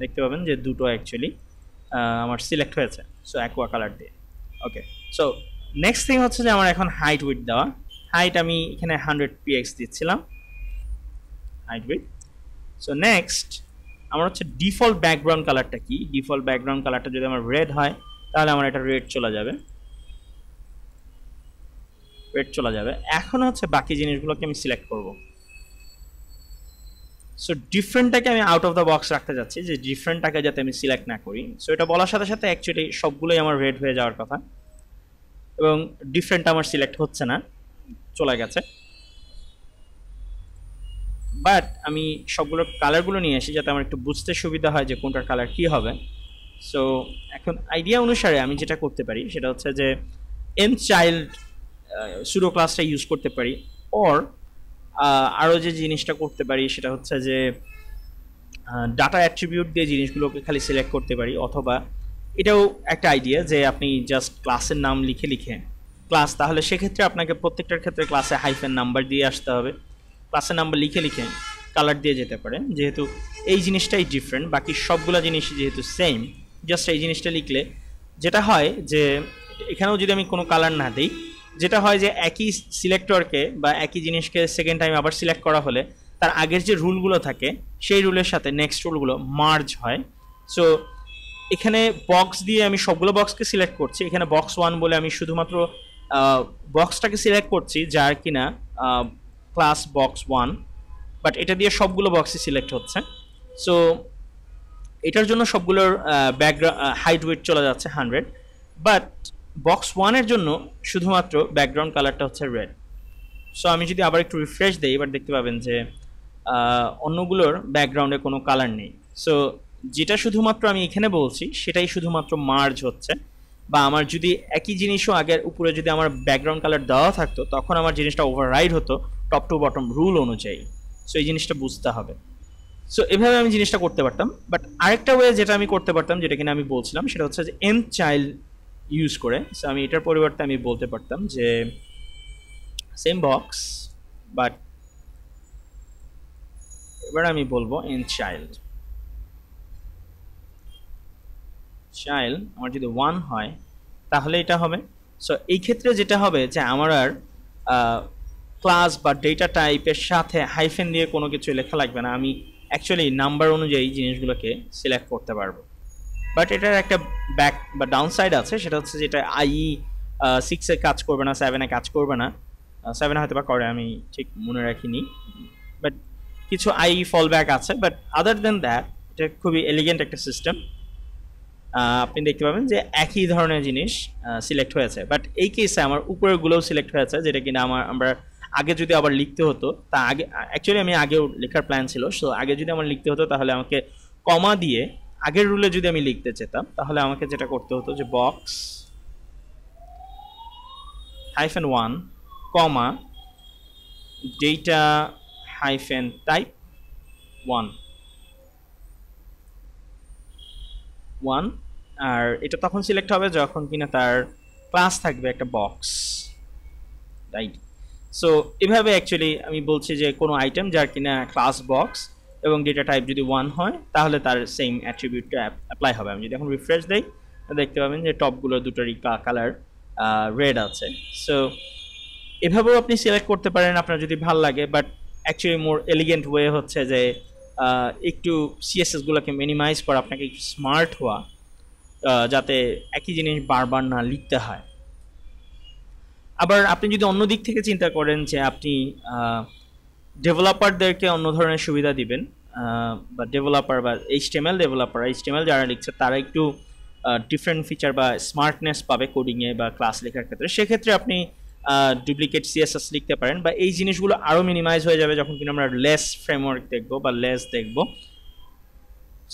দেখতে পাবেন যে দুটো অ্যাকচুয়ালি আমার সিলেক্ট হয়েছে সো অ্যাকোয়া কালার দিয়ে ওকে সো নেক্সট থিং হচ্ছে যে আমার এখন হাইট উইডথ দেওয়া হাইট আমি এখানে হান্ড্রেড পিএক্স দিচ্ছিলাম হাইট উইডথ সো নেক্সট আমার হচ্ছে ডিফল্ট ব্যাকগ্রাউন্ড কালারটা কি ডিফল্ট ব্যাকগ্রাউন্ড কালারটা যদি আমার রেড হয় তাহলে আমার এটা রেড চলে যাবে রেড চলে যাবে এখন হচ্ছে বাকি জিনিসগুলোকে আমি সিলেক্ট করব সো ডিফারেন্টটাকে আমি আউট অফ দ্য বক্স রাখতে যাচ্ছি যে ডিফারেন্টটাকে যাতে আমি সিলেক্ট না করি সো এটা বলার সাথে সাথে অ্যাকচুয়ালি সবগুলোই আমার রেড হয়ে যাওয়ার কথা এবং ডিফারেন্ট আমার সিলেক্ট হচ্ছে না চলে গেছে বাট আমি সবগুলো কালারগুলো নিয়ে আসি যাতে আমার একটু বুঝতে সুবিধা হয় যে কোনটার কালার কি হবে সো এখন আইডিয়া অনুসারে আমি যেটা করতে পারি সেটা হচ্ছে যে এন চাইল্ড সুডো ক্লাসটা ইউজ করতে পারি অর আরও যে জিনিসটা করতে পারি সেটা হচ্ছে যে ডাটা অ্যাট্রিবিউট দিয়ে জিনিসগুলোকে খালি সিলেক্ট করতে পারি অথবা এটাও একটা আইডিয়া যে আপনি জাস্ট ক্লাসের নাম লিখে লিখে ক্লাস তাহলে সেক্ষেত্রে আপনাকে প্রত্যেকটার ক্ষেত্রে ক্লাসে হাইফেন নাম্বার দিয়ে আসতে হবে ক্লাসের নাম্বার লিখে লিখে কালার দিয়ে যেতে পারে যেহেতু এই জিনিসটাই ডিফারেন্ট বাকি সবগুলো জিনিসই যেহেতু সেম জাস্ট এই জিনিসটা লিখলে যেটা হয় যে এখানেও যদি আমি কোনো কালার না দেই যেটা হয় যে একই সিলেক্টরকে বা একই জিনিসকে সেকেন্ড টাইম আবার সিলেক্ট করা হলে তার আগের যে রুলগুলো থাকে সেই রুলের সাথে নেক্সট রুলগুলো মার্জ হয়। সো এখানে বক্স দিয়ে আমি সবগুলো বক্সকে সিলেক্ট করছি, এখানে বক্স ওয়ান বলে আমি শুধুমাত্র বক্সটাকে সিলেক্ট করছি যার কিনা ক্লাস বক্স ওয়ান, বাট এটা দিয়ে সবগুলো বক্সই সিলেক্ট হচ্ছে। সো এটার জন্য সবগুলোর ব্যাকগ্রাউন্ড হাইট ওয়েট চলে যাচ্ছে হান্ড্রেড, বাট বক্স ওয়ানের জন্য শুধুমাত্র ব্যাকগ্রাউন্ড কালারটা হচ্ছে রেড। সো আমি যদি আবার একটু রিফ্রেশ দিই এবার দেখতে পাবেন যে অন্যগুলোর ব্যাকগ্রাউন্ডে কোনো কালার নেই। সো যেটা শুধুমাত্র আমি এখানে বলছি সেটাই শুধুমাত্র মার্জ হচ্ছে, বা আমার যদি একই জিনিসও আগের উপরে যদি আমার ব্যাকগ্রাউন্ড কালার দেওয়া থাকতো তখন আমার জিনিসটা ওভাররাইড হতো টপ টু বটম রুল অনুযায়ী। সো এই জিনিসটা বুঝতে হবে। সো এভাবে আমি জিনিসটা করতে পারতাম, বাট আরেকটা ওয়ে যেটা আমি করতে পারতাম যেটা কিনা আমি বলছিলাম সেটা হচ্ছে যে এম চাইল্ড ইউজ করে। সো আমি এটার পরিবর্তে আমি বলতে পারতাম যে সেম বক্স, বাট এবার আমি বলবো এম চাইল্ড চাইল্ড আমার যদি ওয়ান হয় তাহলে এটা হবে। সো এই ক্ষেত্রে যেটা হবে যে আমার আর ক্লাস বা ডেটা টাইপের সাথে হাইফেন দিয়ে কোনো কিছু লেখা লাগবে না, আমি অ্যাকচুয়ালি নাম্বার অনুযায়ী জিনিসগুলোকে সিলেক্ট করতে পারবো। বাট এটার একটা ব্যাক বা ডাউন সাইড আছে, সেটা হচ্ছে যেটা আই সিক্সে কাজ করবে না, সেভেনে কাজ করবে না, সেভেনে হয়তো বা করে আমি ঠিক মনে রাখিনি, বাট কিছু আই ফল ব্যাক আছে। বাট আদার দেন দ্যাট এটা খুবই এলিগেন্ট একটা সিস্টেম, আপনি দেখতে পাবেন যে একই ধরনের জিনিস সিলেক্ট হয়েছে। বাট এই কেসে আমার উপরেরগুলোও সিলেক্ট হয়েছে যেটা কিনা আমার আমরা আগে যদি আবার লিখতে হতো তা আগে অ্যাকচুয়ালি আমি আগেও লেখার প্ল্যান ছিল। সো আগে যদি আমার লিখতে হতো তাহলে আমাকে কমা দিয়ে আগের রুলে যদি আমি লিখতে চেতাম তাহলে আমাকে যেটা করতে হতো যে box hyphen one comma data hyphen type one one, আর এটা তখন সিলেক্ট হবে যখন কিনা তার ক্লাস থাকবে একটা বক্স, রাইট? সো এভাবে অ্যাকচুয়ালি আমি বলছি যে কোনো আইটেম যার কিনা ক্লাস বক্স এবং ডেটা টাইপ যদি ওয়ান হয় তাহলে তার সেম অ্যাট্রিবিউটটা অ্যাপ্লাই হবে। আমি যদি এখন রিফ্রেশ দেই দেখতে পাবেন যে টপগুলো দুটোরই কালার রেড আছে। সো এভাবেও আপনি সিলেক্ট করতে পারেন আপনার যদি ভাল লাগে, but actually more elegant way হচ্ছে যে একটু সিএসএসগুলোকে মিনিমাইজ করা, আপনাকে একটু স্মার্ট হওয়া যাতে একই জিনিস বারবার না লিখতে হয়। আবার আপনি যদি অন্য দিক থেকে চিন্তা করেন যে আপনি ডেভেলপারদেরকে অন্য ধরনের সুবিধা দিবেন, বা ডেভেলপার বা এইচটিএমএল ডেভেলপার এইচটিএমএল যারা লিখছে তারা একটু ডিফারেন্ট ফিচার বা স্মার্টনেস পাবে কোডিংয়ে বা ক্লাস লেখার ক্ষেত্রে, সেক্ষেত্রে আপনি ডুপ্লিকেট সিএসএস লিখতে পারেন, বা এই জিনিসগুলো আরও মিনিমাইজ হয়ে যাবে যখন কিনা আমরা লেস ফ্রেমওয়ার্ক দেখবো বা লেস দেখবো।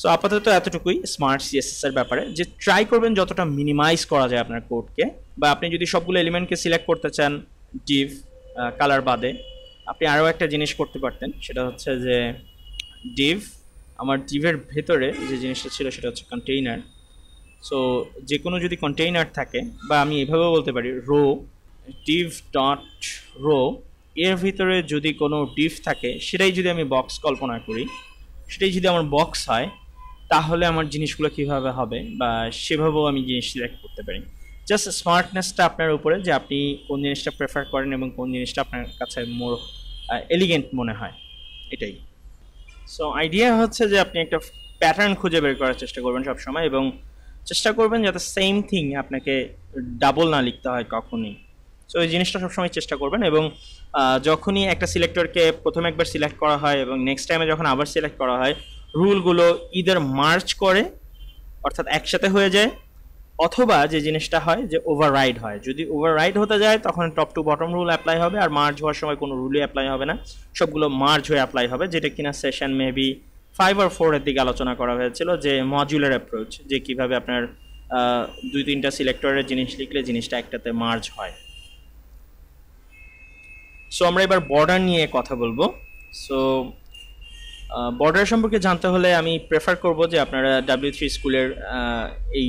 সো আপাতত এতটুকুই স্মার্ট সিএসএস এর ব্যাপারে, যে ট্রাই করবেন যতটা মিনিমাইজ করা যায় আপনার কোডকে। বা আপনি যদি সবগুলো এলিমেন্টকে সিলেক্ট করতে চান ডিভ কালার বাদে, আপনি আরও একটা জিনিস করতে পারতেন সেটা হচ্ছে যে ডিভ, আমার ডিভের ভেতরে যে জিনিসটা ছিল সেটা হচ্ছে কন্টেইনার। সো যে কোনো যদি কন্টেইনার থাকে, বা আমি এভাবেও বলতে পারি রো ডিভ ডট রো, এর ভিতরে যদি কোনো ডিভ থাকে সেটাই যদি আমি বক্স কল্পনা করি, সেটাই যদি আমার বক্স হয় তাহলে আমার জিনিসগুলো কীভাবে হবে বা সেভাবেও আমি জিনিস সিলেক্ট করতে পারি। জাস্ট স্মার্টনেসটা আপনার উপরে যে আপনি কোন জিনিসটা প্রেফার করেন এবং কোন জিনিসটা আপনার কাছে মোর এলিগেন্ট মনে হয়, এটাই। সো আইডিয়া হচ্ছে যে আপনি একটা প্যাটার্ন খুঁজে বের করার চেষ্টা করবেন সবসময়, এবং চেষ্টা করবেন যাতে সেম থিং আপনাকে ডাবল না লিখতে হয় কখনই। সো এই জিনিসটা সবসময় চেষ্টা করবেন, এবং যখনই একটা সিলেক্টরকে প্রথম একবার সিলেক্ট করা হয় এবং নেক্সট টাইমে যখন আবার সিলেক্ট করা হয় রুলগুলো ইদার মার্চ করে অর্থাৎ একসাথে হয়ে যায়, অথবা যে জিনিসটা হয় যে ওভাররাইড হয়। যদি ওভাররাইড হতে যায় তখন top to bottom rule apply হবে, আর মার্জ হওয়ার সময় কোনো রুলই অ্যাপ্লাই হবে না, সবগুলো মার্জ হয়ে অ্যাপ্লাই হবে, যেটা কিনা সেশন মেবি ফাইভ আর ফোরের দিকে আলোচনা করা হয়েছিল যে মডিউলার অ্যাপ্রোচ, যে কীভাবে আপনার দুই তিনটা সিলেক্টরের জিনিস লিখলে জিনিসটা একটাতে মার্জ হয়। সো আমরা এবার বর্ডার নিয়ে কথা বলবো। সো বর্ডার সম্পর্কে জানতে হলে আমি প্রেফার করব যে আপনারা ডাব্লিউ থ্রি স্কুলের এই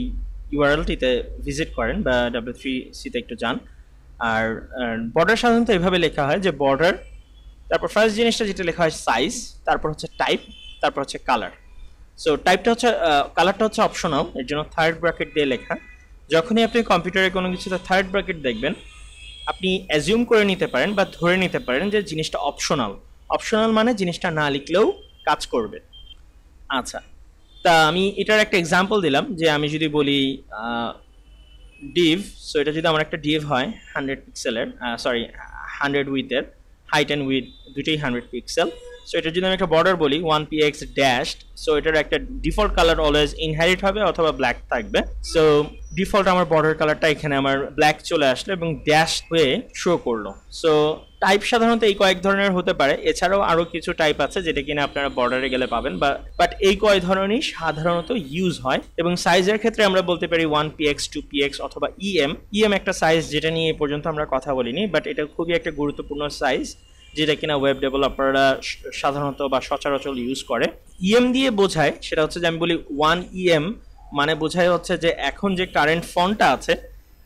ইউআরএলটিতে ভিজিট করেন বা ডাব্লিউ থ্রি সিতে একটু যান। আর বর্ডার সাধারণত এভাবে লেখা হয় যে বর্ডার, তারপর ফার্স্ট জিনিসটা যেটা লেখা হয় সাইজ, তারপর হচ্ছে টাইপ, তারপর হচ্ছে কালার। সো টাইপটা হচ্ছে, কালারটা হচ্ছে অপশনাল, এর জন্য থার্ড ব্র্যাকেট দিয়ে লেখা। যখনই আপনি কম্পিউটারে কোনো কিছুতে থার্ড ব্র্যাকেট দেখবেন আপনি অ্যাজিউম করে নিতে পারেন বা ধরে নিতে পারেন যে জিনিসটা অপশনাল। অপশনাল মানে জিনিসটা না লিখলেও কাজ করবে। আচ্ছা, তা আমি এটার একটা এক্সাম্পল দিলাম যে আমি যদি বলি ডিভ, সো এটা যদি আমার একটা ডিভ হয় হান্ড্রেড পিক্সেলের, সরি হান্ড্রেড উইথের, হাইট অ্যান্ড উইথ দুটোই হান্ড্রেড পিক্সেল। সো এটা যদি আমি একটা বর্ডার বলি one p x dashed, so এটার একটা ডিফল্ট কালার অলওয়েজ ইনহেরিট হবে অথবা ব্ল্যাক থাকবে। সো ডিফল্ট আমার বর্ডার কালারটা এখানে আমার ব্ল্যাক চলে আসলো এবং ড্যাশ হয়ে শো করলো। সো টাইপ সাধারণত এই কয়েক ধরনের হতে পারে, এছাড়াও আরও কিছু টাইপ আছে যেটা কিনা আপনারা বর্ডারে গেলে পাবেন, বা বাট এই কয়েক ধরনেরই সাধারণত ইউজ হয়। এবং সাইজের ক্ষেত্রে আমরা বলতে পারি one p x, two p x অথবা ইএম। ইএম একটা সাইজ যেটা নিয়ে এ পর্যন্ত আমরা কথা বলিনি, বাট এটা খুবই একটা গুরুত্বপূর্ণ সাইজ যেটা কিনা ওয়েব ডেভেলপাররা সাধারণত বা সচরাচর ইউজ করে। ইএম দিয়ে বোঝায় সেটা হচ্ছে যে আমি বলি ওয়ান ইএম মানে বোঝায় হচ্ছে যে এখন যে কারেন্ট ফন্টটা আছে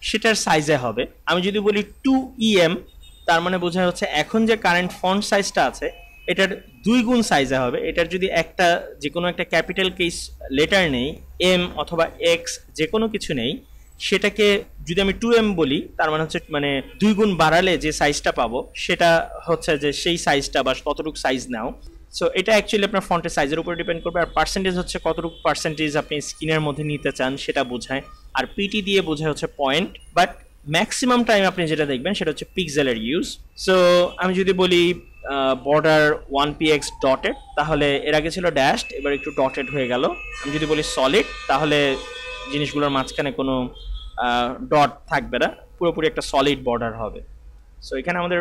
সেটার সাইজে হবে। আমি যদি বলি টু ইএম তার মানে বোঝায় হচ্ছে এখন যে কারেন্ট ফন্ট সাইজটা আছে এটার দুই গুণ সাইজে হবে। এটার যদি একটা যে কোনো একটা ক্যাপিটাল কেস লেটার নেই, এম অথবা এক্স যে কোনো কিছু নেই, সেটাকে যদি আমি টু এম বলি তার মানে হচ্ছে মানে দুই গুণ বাড়ালে যে সাইজটা পাবো সেটা হচ্ছে যে সেই সাইজটা বা কতটুকু সাইজ নাও। সো এটা অ্যাকচুয়ালি আপনার ফন্টের সাইজের উপরে ডিপেন্ড করবে। আর পার্সেন্টেজ হচ্ছে কতটুকু পার্সেন্টেজ আপনি স্ক্রিনের মধ্যে নিতে চান সেটা বোঝায়। আর পিটি দিয়ে বোঝায় হচ্ছে পয়েন্ট, বাট ম্যাক্সিমাম টাইম আপনি যেটা দেখবেন সেটা হচ্ছে পিক্সেলের ইউজ। সো আমি যদি বলি border one p x dotted, তাহলে এর আগে ছিল ড্যাশড এবার একটু ডটেড হয়ে গেল। আমি যদি বলি সলিড তাহলে জিনিসগুলোর মাঝখানে কোনো ডট থাকবে না, পুরোপুরি একটা সলিড বর্ডার হবে। সো এখানে আমাদের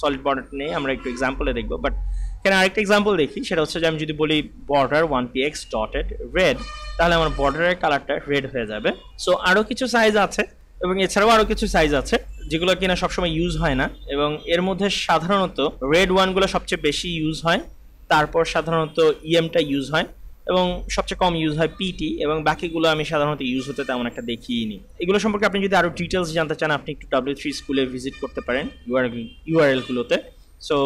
সলিড বর্ডার নেই, আমরা একটু এক্সাম্পলে দেখব। বাট এখানে আরেকটা এক্সাম্পল দেখি, সেটা হচ্ছে যে আমি যদি বলি border one p x dotted red, তাহলে আমার বর্ডারের কালারটা রেড হয়ে যাবে। সো আরও কিছু সাইজ আছে এবং এছাড়াও আরও কিছু সাইজ আছে যেগুলো কিনা সবসময় ইউজ হয় না, এবং এর মধ্যে সাধারণত রেড ওয়ানগুলো সবচেয়ে বেশি ইউজ হয়, তারপর সাধারণত ইএমটা ইউজ হয় এবং সবচেয়ে কম ইউজ হয় পিটি, এবং বাকিগুলো আমি সাধারণত ইউজ হতে তেমন একটা দেখিনি। এগুলো সম্পর্কে আপনি যদি আরও ডিটেলস জানতে চান আপনি একটু ডাব্লিউ থ্রি স্কুলে ভিজিট করতে পারেন ইউআরএলগুলোতে। সো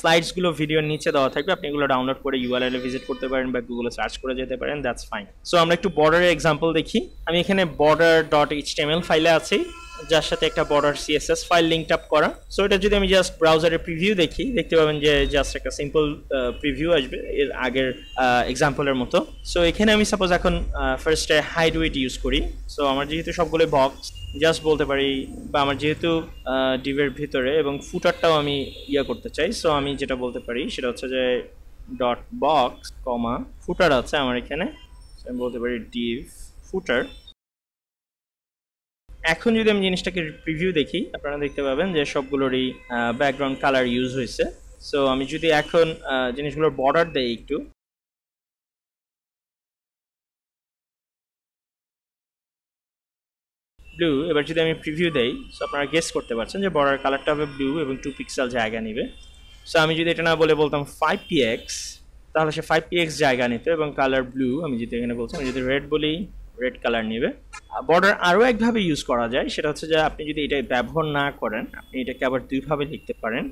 স্লাইডসগুলো ভিডিওর নিচে দেওয়া থাকবে, আপনি এগুলো ডাউনলোড করে ইউআরএলে ভিজিট করতে পারেন বা গুগলে সার্চ করে যেতে পারেন, দ্যাটস ফাইন। সো আমরা একটু বর্ডারের এক্সাম্পল দেখি। আমি এখানে বর্ডার ডট এইচটিএমএল ফাইলে আছি যার সাথে একটা border CSS file link up করা। সো এটা যদি আমি জাস্ট ব্রাউজারে প্রিভিউ দেখি দেখতে পাবেন যে জাস্ট একটা সিম্পল প্রিভিউ আসবে এর আগের এক্সাম্পলের মতো। সো এখানে আমি সাপোজ এখন ফার্স্টে হাইট উইথ ইউজ করি। সো আমার যেহেতু সবগুলোই বক্স জাস্ট বলতে পারি, বা আমার যেহেতু ডিভের ভিতরে এবং ফুটারটাও আমি ইয়া করতে চাই, সো আমি যেটা বলতে পারি সেটা হচ্ছে যে ডট বক্স কমা ফুটার আছে আমার এখানে, আমি বলতে পারি ডিভ ফুটার। এখন যদি আমি জিনিসটাকে প্রিভিউ দেখি আপনারা দেখতে পাবেন যে সবগুলোরই ব্যাকগ্রাউন্ড কালার ইউজ হয়েছে। সো আমি যদি এখন জিনিসগুলোর বর্ডার দেই একটু, ব্লু, এবার যদি আমি প্রিভিউ দেই সো আপনারা গেস করতে পারছেন যে বর্ডার কালারটা হবে ব্লু এবং টু পিক্সেল জায়গা নেবে। সো আমি যদি এটা না বলে বলতাম ফাইভ পি এক্স তাহলে সে ফাইভ পি এক্স জায়গা নিত এবং কালার ব্লু। আমি যদি এখানে বলছি আমি যদি রেড বলি রেড কালার নেবে। বর্ডার আরও একভাবে ইউজ করা যায়, সেটা হচ্ছে যে আপনি যদি এটা ব্যবহার না করেন আপনি এটাকে আবার দুইভাবে লিখতে পারেন।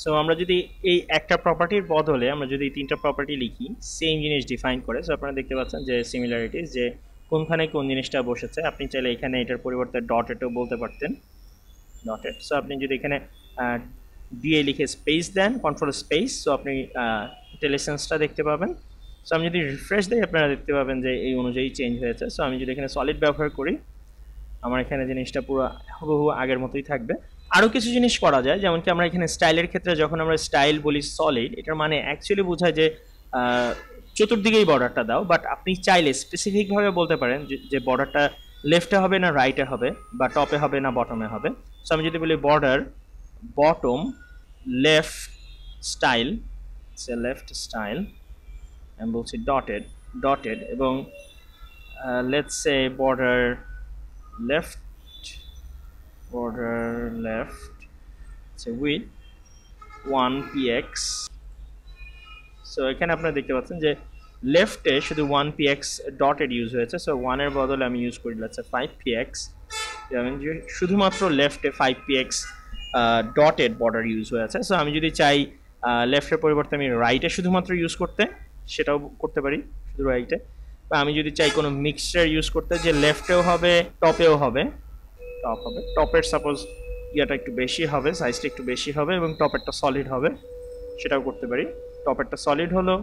সো আমরা যদি এই একটা প্রপার্টির বদলে আমরা যদি তিনটা প্রপার্টি লিখি সেম জিনিস ডিফাইন করে, সো আপনারা দেখতে পাচ্ছেন যে সিমিলারিটিস যে কোনখানে কোন জিনিসটা বসেছে। আপনি চাইলে এখানে এটার পরিবর্তে ডট এটও বলতে পারতেন, ডট এট। সো আপনি যদি এখানে দিয়ে লিখে স্পেস দেন কন্ট্রোল স্পেস, সো আপনি টেলিসেন্সটা দেখতে পাবেন। সো আমি যদি রিফ্রেশ দিই আপনারা দেখতে পাবেন যে এই অনুযায়ী চেঞ্জ হয়েছে। সো আমি যদি এখানে সলিড ব্যবহার করি আমার এখানে জিনিসটা পুরো হুবহু আগের মতোই থাকবে। আরও কিছু জিনিস করা যায়, যেমন কি আমরা এখানে স্টাইলের ক্ষেত্রে যখন আমরা স্টাইল বলি সলিড এটার মানে অ্যাকচুয়ালি বোঝায় যে চতুর্দিকেই বর্ডারটা দাও, বাট আপনি চাইলে স্পেসিফিকভাবে বলতে পারেন যে বর্ডারটা লেফটে হবে না রাইটে হবে, বা টপে হবে না বটমে হবে। সো আমি যদি বলি border bottom left style, say left style আমি বলছি ডটেড ডটেড, এবং let's say border left border left width one p x. So এখানে আপনারা দেখতে পাচ্ছেন যে লেফটে শুধু one p x dotted use হয়েছে। সো ওয়ানের বদলে আমি ইউজ করি let's say five p x, শুধুমাত্র লেফটে five p x dotted border use হয়ে আছে। সো আমি যদি চাই লেফটের পরিবর্তে আমি রাইটে শুধুমাত্র ইউজ করতে, সেটাও করতে পারি শুধু রাইটে। বা আমি যদি চাই কোনো মিক্সচার ইউজ করতে যে লেফটেও হবে টপেও হবে, টপ হবে টপের সাপোজ ইয়াটা একটু বেশি হবে, সাইজটা একটু বেশি হবে এবং টপেরটা সলিড হবে, সেটাও করতে পারি। টপেরটা সলিড হলো,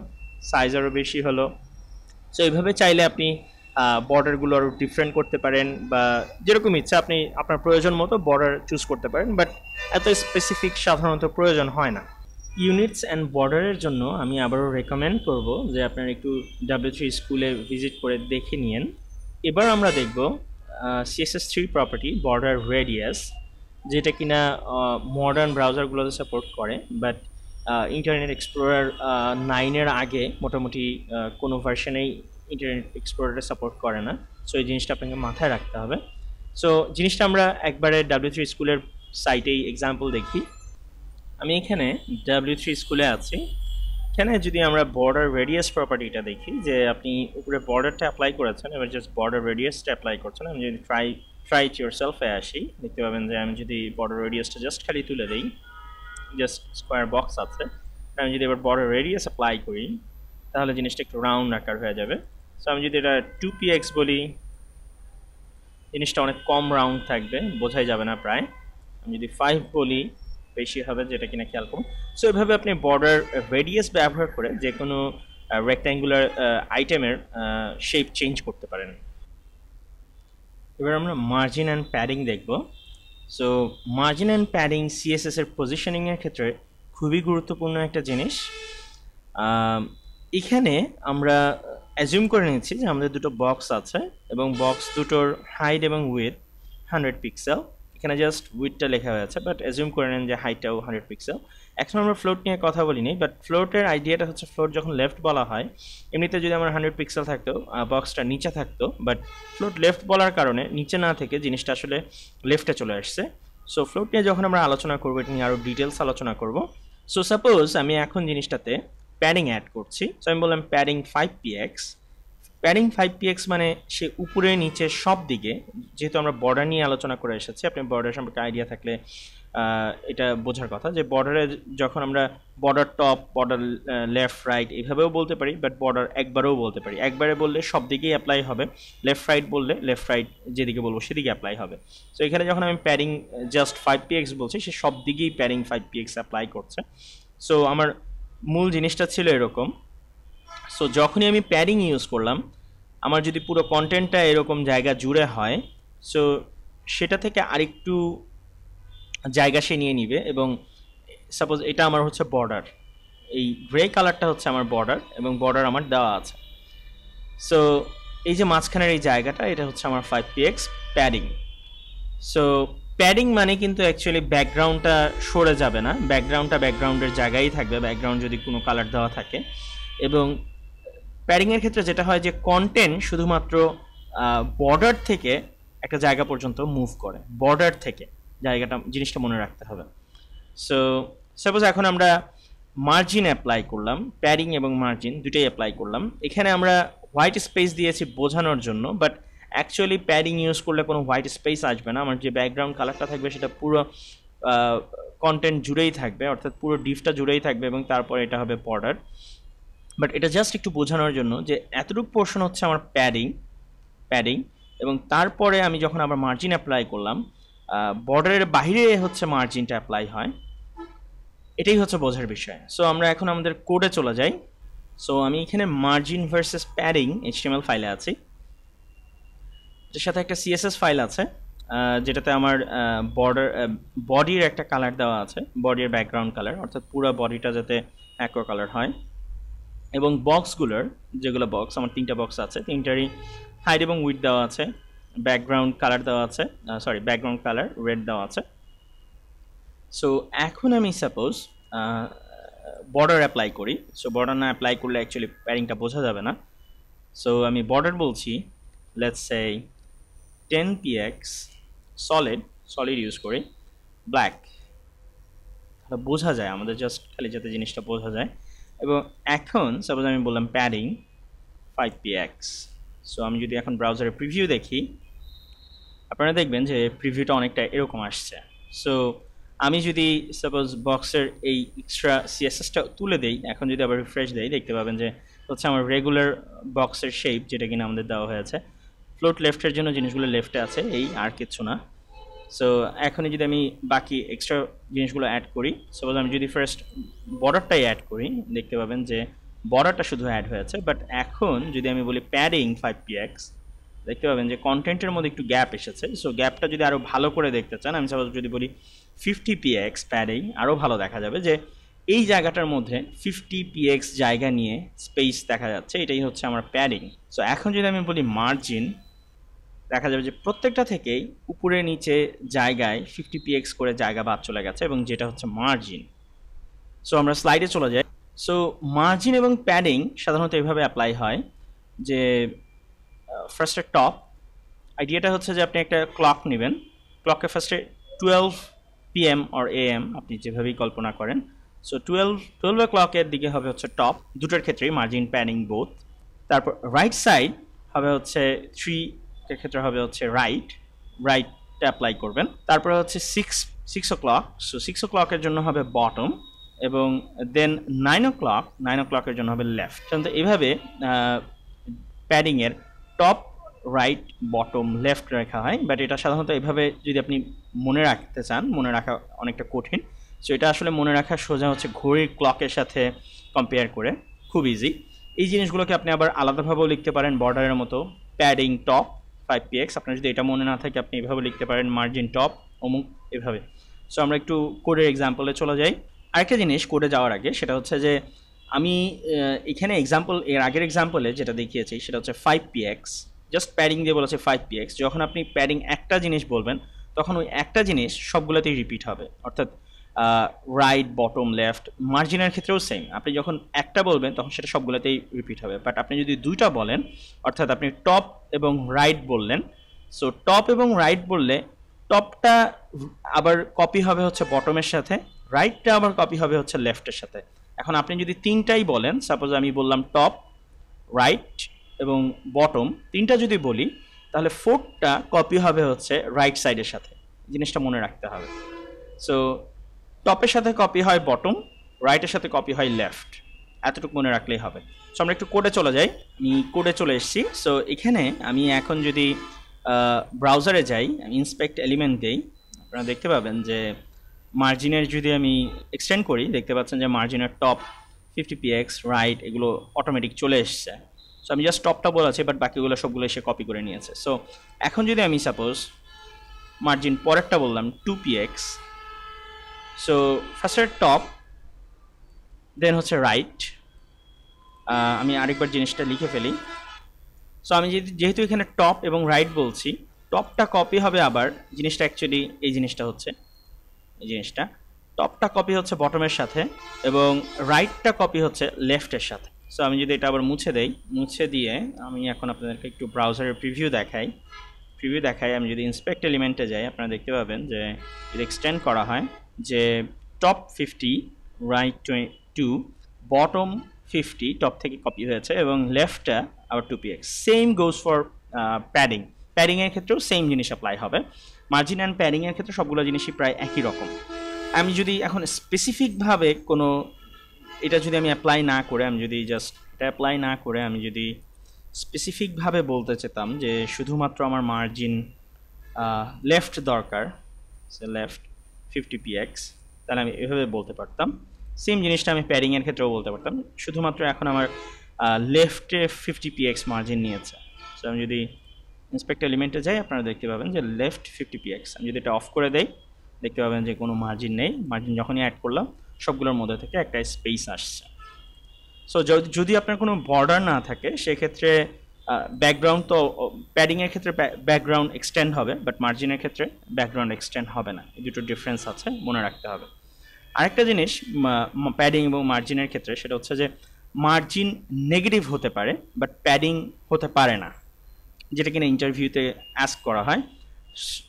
সাইজ আরও বেশি হলো। সো এইভাবে চাইলে আপনি বর্ডারগুলো আরও ডিফারেন্ট করতে পারেন বা যেরকম ইচ্ছা আপনি আপনার প্রয়োজন মতো বর্ডার চুজ করতে পারেন, বাট এত স্পেসিফিক সাধারণত প্রয়োজন হয় না। ইউনিটস অ্যান্ড বর্ডারের জন্য আমি আবারও রেকমেন্ড করব যে আপনার একটু ডাব্লিউ থ্রি স্কুলে ভিজিট করে দেখে নিন। এবার আমরা দেখব CSS three property border radius, যেটা কিনা মডার্ন ব্রাউজারগুলোতে সাপোর্ট করে, বাট ইন্টারনেট এক্সপ্লোরার নাইনের আগে মোটামুটি কোনো ভার্সনেই ইন্টারনেট এক্সপ্লোরারটা সাপোর্ট করে না। সো এই জিনিসটা আপনাকে মাথায় রাখতে হবে। সো জিনিসটা আমরা একবারে ডাব্লিউ থ্রি স্কুলের সাইটেই এক্সাম্পল দেখি। আমি এখানে ডাব্লিউ থ্রি স্কুলে আছি। এখানে যদি আমরা বর্ডার রেডিয়াস প্রপার্টিটা দেখি যে আপনি উপরে বর্ডারটা অ্যাপ্লাই করেছেন, এবার জাস্ট বর্ডার রেডিয়াসটা অ্যাপ্লাই করছেন। আমি যদি ট্রাই ট্রাই ইট ইয়োরসেলফে আসি, দেখতে পাবেন যে আমি যদি বর্ডার রেডিয়াসটা জাস্ট খালি তুলে দিই, জাস্ট স্কোয়ার বক্স আছে, আমি যদি এবার বর্ডার রেডিয়াস অ্যাপ্লাই করি তাহলে জিনিসটা একটু রাউন্ড আকার হয়ে যাবে। সো আমি যদি এটা টু পি এক্স বলি, জিনিসটা অনেক কম রাউন্ড থাকবে, বোঝাই যাবে না প্রায়। আমি যদি ফাইভ বলি বেশি হবে, যেটা কিনা খেয়াল করুন। সো এভাবে আপনি বর্ডার রেডিয়াস ব্যবহার করে যে কোনো রেক্ট্যাঙ্গুলার আইটেমের শেপ চেঞ্জ করতে পারেন। এবার আমরা মার্জিন অ্যান্ড প্যাডিং দেখব। So margin and padding CSS এর পজিশনিংয়ের ক্ষেত্রে খুবই গুরুত্বপূর্ণ একটা জিনিস। এখানে আমরা অ্যাজিউম করে নিচ্ছি যে আমাদের দুটো বক্স আছে এবং বক্স দুটোর হাইট এবং উইথ হান্ড্রেড পিক্সেল। এখানে জাস্ট উইথটা লেখা হয়েছে, বাট অ্যাজিউম করে নেন যে হাইটটাও হান্ড্রেড পিক্সেল। এখন আমরা ফ্লোট নিয়ে কথা বলিনি, বাট ফ্লোটের আইডিয়াটা হচ্ছে ফ্লোট যখন লেফট বলা হয়, এমনিতে যদি আমার হান্ড্রেড পিক্সেল থাকতো বক্সটা নিচে থাকতো, বাট ফ্লোট লেফট বলার কারণে নিচে না থেকে জিনিসটা আসলে লেফটে চলে আসছে। সো ফ্লোট নিয়ে যখন আমরা আলোচনা করবো এটা নিয়ে আরও ডিটেলস আলোচনা করব। সো সাপোজ আমি এখন জিনিসটাতে প্যাডিং অ্যাড করছি। সো আমি বললাম padding five p x. Padding five p x মানে সে উপরে নিচে সব দিকে, যেহেতু আমরা বর্ডার নিয়ে আলোচনা করে এসেছি, আপনি বর্ডার সম্পর্কে আইডিয়া থাকলে এটা বোঝার কথা যে বর্ডারে যখন আমরা border top, border left right এইভাবেও বলতে পারি, বাট বর্ডার একবারেও বলতে পারি। একবারে বললে সব দিকেই অ্যাপ্লাই হবে, লেফট রাইট বললে লেফট রাইট যেদিকে বলবো সেদিকে অ্যাপ্লাই হবে। সো এখানে যখন আমি padding just five p x বলছি, সে সব দিকেই padding five p x apply করছে। সো আমার মূল জিনিসটা ছিল এরকম। সো যখনই আমি প্যাডিং ইউজ করলাম, আমার যদি পুরো কন্টেন্টটা এরকম জায়গা জুড়ে হয়, সো সেটা থেকে আরেকটু জায়গা সে নিয়ে নিবে। এবং সাপোজ এটা আমার হচ্ছে বর্ডার, এই গ্রে কালারটা হচ্ছে আমার বর্ডার এবং বর্ডার আমার দেওয়া আছে। সো এই যে মাঝখানের এই জায়গাটা, এটা হচ্ছে আমার five p x padding. So padding মানে কিন্তু অ্যাকচুয়ালি ব্যাকগ্রাউন্ডটা সরে যাবে না, ব্যাকগ্রাউন্ডটা ব্যাকগ্রাউন্ডের জায়গায় থাকবে, ব্যাকগ্রাউন্ড যদি কোনো কালার দেওয়া থাকে। এবং প্যাডিংয়ের ক্ষেত্রে যেটা হয় যে কন্টেন্ট শুধুমাত্র বর্ডার থেকে একটা জায়গা পর্যন্ত মুভ করে, বর্ডার থেকে জায়গাটা জিনিসটা মনে রাখতে হবে। সো সাপোজ এখন আমরা মার্জিন অ্যাপ্লাই করলাম, প্যাডিং এবং মার্জিন দুটোই অ্যাপ্লাই করলাম। এখানে আমরা হোয়াইট স্পেস দিয়েছি বোঝানোর জন্য, বাট অ্যাকচুয়ালি প্যাডিং ইউজ করলে কোনো হোয়াইট স্পেস আসবে না। আমার যে ব্যাকগ্রাউন্ড কালারটা থাকবে সেটা পুরো কন্টেন্ট জুড়েই থাকবে, অর্থাৎ পুরো ডিফটা জুড়েই থাকবে এবং তারপরে এটা হবে বর্ডার। বাট এটা জাস্ট একটু বোঝানোর জন্য যে এতটুকু পোর্শন হচ্ছে আমার প্যাডিং প্যাডিং এবং তারপরে আমি যখন আবার মার্জিন অ্যাপ্লাই করলাম, বর্ডারের বাইরে হচ্ছে মার্জিনটা অ্যাপ্লাই হয়। এটাই হচ্ছে বোঝার বিষয়। সো আমরা এখন আমাদের কোডে চলে যাই। সো আমি এখানে মার্জিন ভার্সেস প্যাডিং এইচটিএমএল ফাইলে আছি, এটার সাথে একটা সিএসএস ফাইল আছে যেটাতে আমার বর্ডার বডির একটা কালার দেওয়া আছে, বডির ব্যাকগ্রাউন্ড কালার, অর্থাৎ পুরো বডিটা যাতে অ্যাকোয়া কালার হয়। এবং বক্সগুলোর যেগুলো বক্স, আমার তিনটা বক্স আছে, তিনটারই হাইট এবং উইথ দেওয়া আছে, ব্যাকগ্রাউন্ড কালার দেওয়া আছে, সরি ব্যাকগ্রাউন্ড কালার রেড দেওয়া আছে। সো এখন আমি সাপোজ বর্ডার অ্যাপ্লাই করি। সো বর্ডার না অ্যাপ্লাই করলে অ্যাকচুয়ালি প্যাডিংটা বোঝা যাবে না। সো আমি বর্ডার বলছি let's say ten p x solid solid use করি, ব্ল্যাক, তাহলে বোঝা যায় আমাদের, জাস্ট খালি যাতে জিনিসটা বোঝা যায়। এবং এখন সাপোজ আমি বললাম padding five p x. So আমি যদি এখন ব্রাউজারে প্রিভিউ দেখি, আপনারা দেখবেন যে প্রিভিউটা অনেকটা এরকম আসছে। সো আমি যদি সাপোজ বক্সের এই এক্সট্রা সিএসএসটা তুলে দেই, এখন যদি আবার রিফ্রেশ দেই, দেখতে পাবেন যে হচ্ছে আমার রেগুলার বক্সের শেপ যেটা কিনা আমাদের দেওয়া হয়েছে। ফ্লোট লেফটের জন্য জিনিসগুলো লেফটে আছে, এই আর কিছু না। সো এখনই যদি আমি বাকি এক্সট্রা জিনিসগুলো অ্যাড করি, সাপোজ আমি যদি ফার্স্ট বর্ডারটাই অ্যাড করি, দেখতে পাবেন যে বর্ডারটা শুধু অ্যাড হয়েছে। বাট এখন যদি আমি বলি প্যাডিং ফাইভ পিএক্স, দেখতে পাবেন যে কন্টেন্টের মধ্যে একটু গ্যাপ এসেছে। সো গ্যাপটা যদি আরও ভালো করে দেখতে চান, আমি সাপোজ যদি বলি ফিফটি পিএক্স প্যাডিং, আরও ভালো দেখা যাবে যে এই জায়গাটার মধ্যে ফিফটি পিএক্স জায়গা নিয়ে স্পেস দেখা যাচ্ছে, এটাই হচ্ছে আমার প্যাডিং। সো এখন যদি আমি বলি মার্জিন, দেখা যাবে যে প্রত্যেকটা থেকেই উপরে নিচে জায়গায় ফিফটি পিএক্স করে জায়গা বাদ চলে গেছে, এবং যেটা হচ্ছে মার্জিন। সো আমরা স্লাইডে চলে যাই। সো মার্জিন এবং প্যাডিং সাধারণত এইভাবে অ্যাপ্লাই হয় যে ফার্স্টে টপ, আইডিয়াটা হচ্ছে যে আপনি একটা ক্লক নেবেন, ক্লককে ফার্স্টে টুয়েলভ পিএম অর এএম আপনি যেভাবেই কল্পনা করেন। সো টুয়েলভ টুয়েলভ ও ক্লকের দিকে হবে হচ্ছে টপ, দুটোর ক্ষেত্রেই মার্জিন প্যাডিং বোথ। তারপর রাইট সাইড হবে হচ্ছে থ্রি, এর ক্ষেত্রে হবে হচ্ছে রাইট, রাইটটা অ্যাপ্লাই করবেন। তারপরে হচ্ছে six six o'clock, so six ও ক্লকের জন্য হবে বটম, এবং then nine o'clock nine ও ক্লকের জন্য হবে লেফট। তো এইভাবে প্যাডিংয়ের টপ, রাইট, বটম, লেফট রাখা হয়। বাট এটা সাধারণত এইভাবে যদি আপনি মনে রাখতে চান, মনে রাখা অনেকটা কঠিন। সো এটা আসলে মনে রাখা সোজা হচ্ছে ঘড়ির ক্লকের সাথে কম্পেয়ার করে, খুব ইজি। এই জিনিসগুলোকে আপনি আবার আলাদাভাবেও লিখতে পারেন বর্ডারের মতো, প্যাডিং টপ ফাইভ পিএক্স। আপনার যদি এটা মনে না থাকে আপনি এভাবে লিখতে পারেন, মার্জিন টপ অমুক, এভাবে। সো আমরা একটু কোডের এক্সাম্পলে চলে যাই। আরেকটা জিনিস কোডে যাওয়ার আগে, সেটা হচ্ছে যে আমি এখানে এক্সাম্পল, এর আগের এক্সাম্পলে যেটা দেখিয়েছি সেটা হচ্ছে ফাইভ পিএক্স, জাস্ট প্যাডিং দিয়ে বলেছে ফাইভ পিএক্স। যখন আপনি প্যাডিং একটা জিনিস বলবেন তখন ওই একটা জিনিস সবগুলোতেই রিপিট হবে, অর্থাৎ রাইট, বটম, লেফট। মার্জিনের ক্ষেত্রেও সেম, আপনি যখন একটা বলবেন তখন সেটা সবগুলোতেই রিপিট হবে। বাট আপনি যদি দুইটা বলেন, অর্থাৎ আপনি টপ এবং রাইট বললেন, সো টপ এবং রাইট বললে টপটা আবার কপি হবে হচ্ছে বটমের সাথে, রাইটটা আবার কপি হবে হচ্ছে লেফটের সাথে। এখন আপনি যদি তিনটাই বলেন, সাপোজ আমি বললাম টপ, রাইট এবং বটম, তিনটা যদি বলি তাহলে ফোর্থটা কপি হবে হচ্ছে রাইট সাইডের সাথে, জিনিসটা মনে রাখতে হবে। সো টপের সাথে কপি হয় বটম, রাইটের সাথে কপি হয় লেফট, এতটুকু মনে রাখলেই হবে। সো আমরা একটু কোডে চলে যাই, আমি কোডে চলে এসেছি। সো এখানে আমি এখন যদি ব্রাউজারে যাই, আমি ইন্সপেক্ট এলিমেন্ট দেই, আপনারা দেখতে পাবেন যে মার্জিনের যদি আমি এক্সটেন্ড করি, দেখতে পাচ্ছেন যে মার্জিনের টপ ফিফটি পিএক্স, রাইট, এগুলো অটোমেটিক চলে এসছে। সো আমি জাস্ট টপটা বলেছি, বাট বাকিগুলো সবগুলো এসে কপি করে নিয়েছে। সো এখন যদি আমি সাপোজ মার্জিন পরেরটা বললাম টু পিএক্স, সো ফার্স্টের টপ, দেন হচ্ছে রাইট। আমি আরেকবার জিনিসটা লিখে ফেলি। সো আমি যেহেতু এখানে টপ এবং রাইট বলছি, টপটা কপি হবে আবার, জিনিসটা অ্যাকচুয়ালি এই জিনিসটা হচ্ছে এই জিনিসটা টপটা কপি হচ্ছে বটমের সাথে এবং রাইটটা কপি হচ্ছে লেফটের সাথে। সো আমি যদি এটা আবার মুছে দেই, মুছে দিয়ে আমি এখন আপনাদেরকে একটু ব্রাউজারের প্রিভিউ দেখাই। প্রিভিউ দেখাই আমি যদি ইন্সপেক্ট এলিমেন্টে যাই, আপনারা দেখতে পাবেন যে যদি এক্সটেন্ড করা হয় যে top fifty, right two, bottom fifty, top থেকে কপি হয়েছে, এবং লেফটটা আবার two px. Same goes for padding, প্যাডিংয়ের ক্ষেত্রেও সেম জিনিস অ্যাপ্লাই হবে। মার্জিন অ্যান্ড প্যাডিংয়ের ক্ষেত্রে সবগুলো জিনিসই প্রায় একই রকম। আমি যদি এখন স্পেসিফিকভাবে কোনো, এটা যদি আমি অ্যাপ্লাই না করে, আমি যদি জাস্ট এটা অ্যাপ্লাই না করে আমি যদি স্পেসিফিকভাবে বলতে চেতাম যে শুধুমাত্র আমার মার্জিন লেফট দরকার, সে লেফট ফিফটি পিএক্স, তাহলে আমি এভাবে বলতে পারতাম। সেম জিনিসটা আমি প্যাডিংয়ের ক্ষেত্রেও বলতে পারতাম, শুধুমাত্র এখন আমার লেফটে ফিফটি পিএক্স মার্জিন নিয়েছে। সো আমি যদি ইন্সপেক্ট এলিমেন্টে যাই, আপনারা দেখতে পাবেন যে লেফট ফিফটি পিএক্স। আমি যদি এটা অফ করে দেই, দেখতে পাবেন যে কোনো মার্জিন নেই। মার্জিন যখনই অ্যাড করলাম সবগুলোর মধ্যে থেকে একটা স্পেস আসছে। সো যদি আপনার কোনো বর্ডার না থাকে সেক্ষেত্রে ব্যাকগ্রাউন্ড, তো প্যাডিংয়ের ক্ষেত্রে ব্যাকগ্রাউন্ড এক্সটেন্ড হবে, বাট মার্জিনের ক্ষেত্রে ব্যাকগ্রাউন্ড এক্সটেন্ড হবে না। এই দুটো ডিফারেন্স আছে, মনে রাখতে হবে। আরেকটা জিনিস প্যাডিং এবং মার্জিনের ক্ষেত্রে, সেটা হচ্ছে যে মার্জিন নেগেটিভ হতে পারে বাট প্যাডিং হতে পারে না, যেটা কিনা ইন্টারভিউতে অ্যাস্ক করা হয়।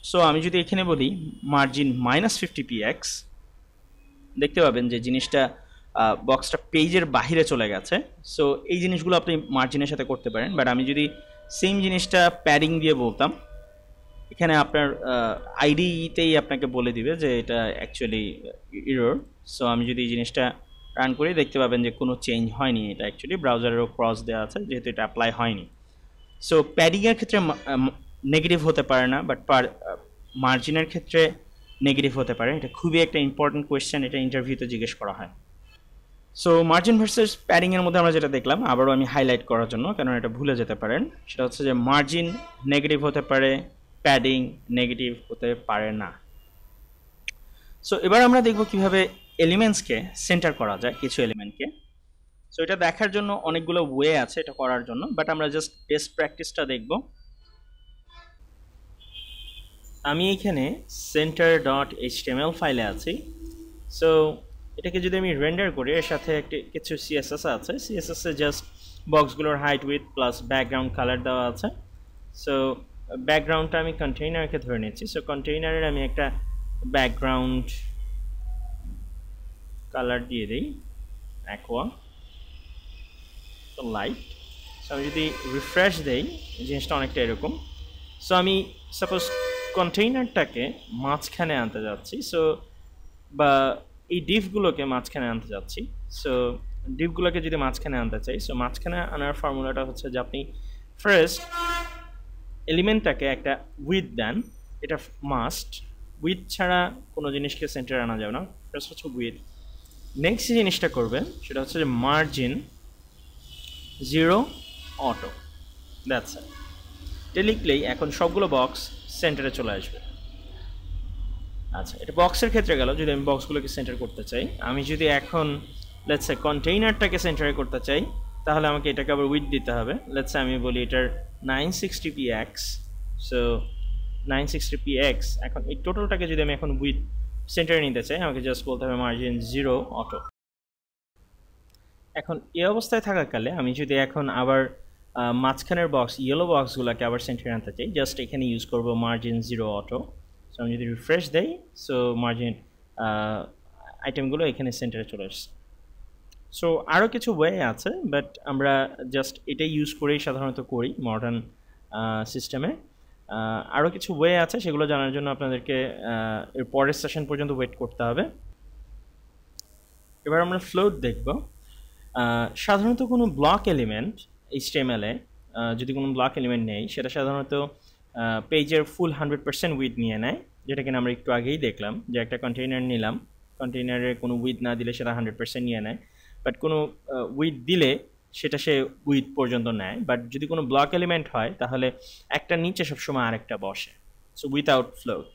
সো আমি যদি এখানে বলি মার্জিন মাইনাস ফিফটি পিএক্স, দেখতে পাবেন যে জিনিসটা বক্সটা পেজের বাহিরে চলে গেছে। সো এই জিনিসগুলো আপনি মার্জিনের সাথে করতে পারেন। বাট আমি যদি সেম জিনিসটা প্যাডিং দিয়ে বলতাম, এখানে আপনার আইডিতেই আপনাকে বলে দিবে যে এটা অ্যাকচুয়ালি ইরর। সো আমি যদি এই জিনিসটা রান করে দেখতে পাবেন যে কোনো চেঞ্জ হয়নি। এটা অ্যাকচুয়ালি ব্রাউজারেরও ক্রস দেওয়া আছে যেহেতু এটা অ্যাপ্লাই হয়নি। সো প্যাডিংয়ের ক্ষেত্রে নেগেটিভ হতে পারে না, বাট পার মার্জিনের ক্ষেত্রে নেগেটিভ হতে পারে। এটা খুবই একটা ইম্পর্টেন্ট কোয়েশ্চেন, এটা ইন্টারভিউতে জিজ্ঞেস করা হয়। সো মার্জিন ভার্সেস প্যাডিংয়ের মধ্যে আমরা যেটা দেখলাম, আবারও আমি হাইলাইট করার জন্য, কারণ এটা ভুলে যেতে পারেন, সেটা হচ্ছে যে মার্জিন নেগেটিভ হতে পারে, প্যাডিং নেগেটিভ হতে পারে না। সো এবার আমরা দেখব কীভাবে এলিমেন্টসকে সেন্টার করা যায়, কিছু এলিমেন্টকে। সো এটা দেখার জন্য অনেকগুলো ওয়ে আছে এটা করার জন্য, বাট আমরা জাস্ট বেস্ট প্র্যাকটিসটা দেখব। আমি এখানে সেন্টার ডট এইচটিএমএল ফাইলে আছি। সো এটাকে যদি আমি রেন্ডার করি, এর সাথে একটি কিছু সিএসএস আছে, সিএসএস এ জাস্ট বক্সগুলোর height width plus background colour দেওয়া আছে। সো ব্যাকগ্রাউন্ডটা আমি কন্টেইনারকে ধরে নিচ্ছি। সো কন্টেইনারের আমি একটা ব্যাকগ্রাউন্ড কালার দিয়ে দিই, অ্যাকোয়া লাইট। সো আমি যদি রিফ্রেশ দেই, জিনিসটা অনেকটা এরকম। সো আমি সাপোজ কন্টেইনারটাকে মাঝখানে আনতে যাচ্ছি, সো বা এই ডিভগুলোকে মাঝখানে আনতে যাচ্ছি। সো ডিভগুলোকে যদি মাঝখানে আনতে চাই, সো মাঝখানে আনার ফর্মুলাটা হচ্ছে যে আপনি ফার্স্ট এলিমেন্টটাকে একটা উইথ দেন, এটা মাস্ট। উইথ ছাড়া কোনো জিনিসকে সেন্টার আনা যাবে না, ফার্স্ট হচ্ছে উইথ। নেক্সট যে জিনিসটা করবেন সেটা হচ্ছে যে margin zero auto, that's it. এটা লিখলেই এখন সবগুলো বক্স সেন্টারে চলে আসবে। আচ্ছা, এটা বক্সের ক্ষেত্রে গেল। যদি আমি বক্সগুলোকে সেন্টার করতে চাই, আমি যদি এখন লেটস সে কন্টেইনারটাকে সেন্টারে করতে চাই, তাহলে আমাকে এটাকে আবার উইথ দিতে হবে। লেটস সে আমি বলি এটার nine sixty P x. So nine sixty P X, এখন এই টোটালটাকে যদি আমি এখন উইথ সেন্টারে নিতে চাই, আমাকে জাস্ট বলতে হবে মার্জিন জিরো অটো। এখন এই অবস্থায় থাকাকালে আমি যদি এখন আবার মাঝখানের বক্স ইয়েলো বক্সগুলোকে আবার সেন্টারে আনতে চাই, জাস্ট এখানে ইউজ করব মার্জিন জিরো অটো। সো আমি যদি রিফ্রেশ দেই, সো মার্জিন আইটেমগুলো এখানে সেন্টারে চলে আসছে। সো আরও কিছু ওয়ে আছে, বাট আমরা জাস্ট এটাই ইউজ করেই সাধারণত করি মডার্ন সিস্টেমে। আরও কিছু ওয়ে আছে, সেগুলো জানার জন্য আপনাদেরকে এর পরের সেশন পর্যন্ত ওয়েট করতে হবে। এবার আমরা ফ্লোট দেখব। সাধারণত কোনো ব্লক এলিমেন্ট এইচটিএমএলে যদি কোনো ব্লক এলিমেন্ট নেই, সেটা সাধারণত পেজের ফুল হান্ড্রেড পার্সেন্ট উইথ নিয়ে নেয়, যেটা কিনা আমরা একটু আগেই দেখলাম যে একটা কন্টেইনার নিলাম, কন্টেইনারের কোনো উইথ না দিলে সেটা হান্ড্রেড পার্সেন্ট নিয়ে নেয়, বাট কোনো উইথ দিলে সেটা সে উইথ পর্যন্ত নেয়। বাট যদি কোনো ব্লক এলিমেন্ট হয়, তাহলে একটা নিচে সবসময় আরেকটা বসে। So without float.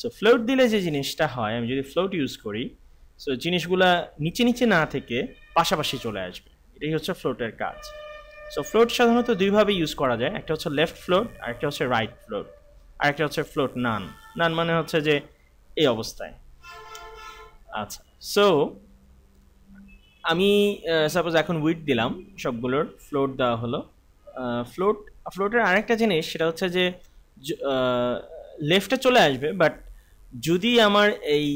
So float দিলে যে জিনিসটা হয়, আমি যদি ফ্লোট ইউজ করি, সো জিনিসগুলা নিচে নিচে না থেকে পাশাপাশি চলে আসবে। এটাই হচ্ছে ফ্লোটের কাজ। সো ফ্লোট সাধারণত দুইভাবে ইউজ করা যায়, একটা হচ্ছে লেফট ফ্লোট, আরেকটা হচ্ছে রাইট ফ্লোট, আরেকটা হচ্ছে ফ্লোট নান। নান মানে হচ্ছে যে এই অবস্থায়। আচ্ছা, সো আমি সাপোজ এখন উইথ দিলাম, সবগুলোর ফ্লোট দেওয়া হলো। ফ্লোট ফ্লোটের আরেকটা জিনিস, সেটা হচ্ছে যে লেফটে চলে আসবে, বাট যদি আমার এই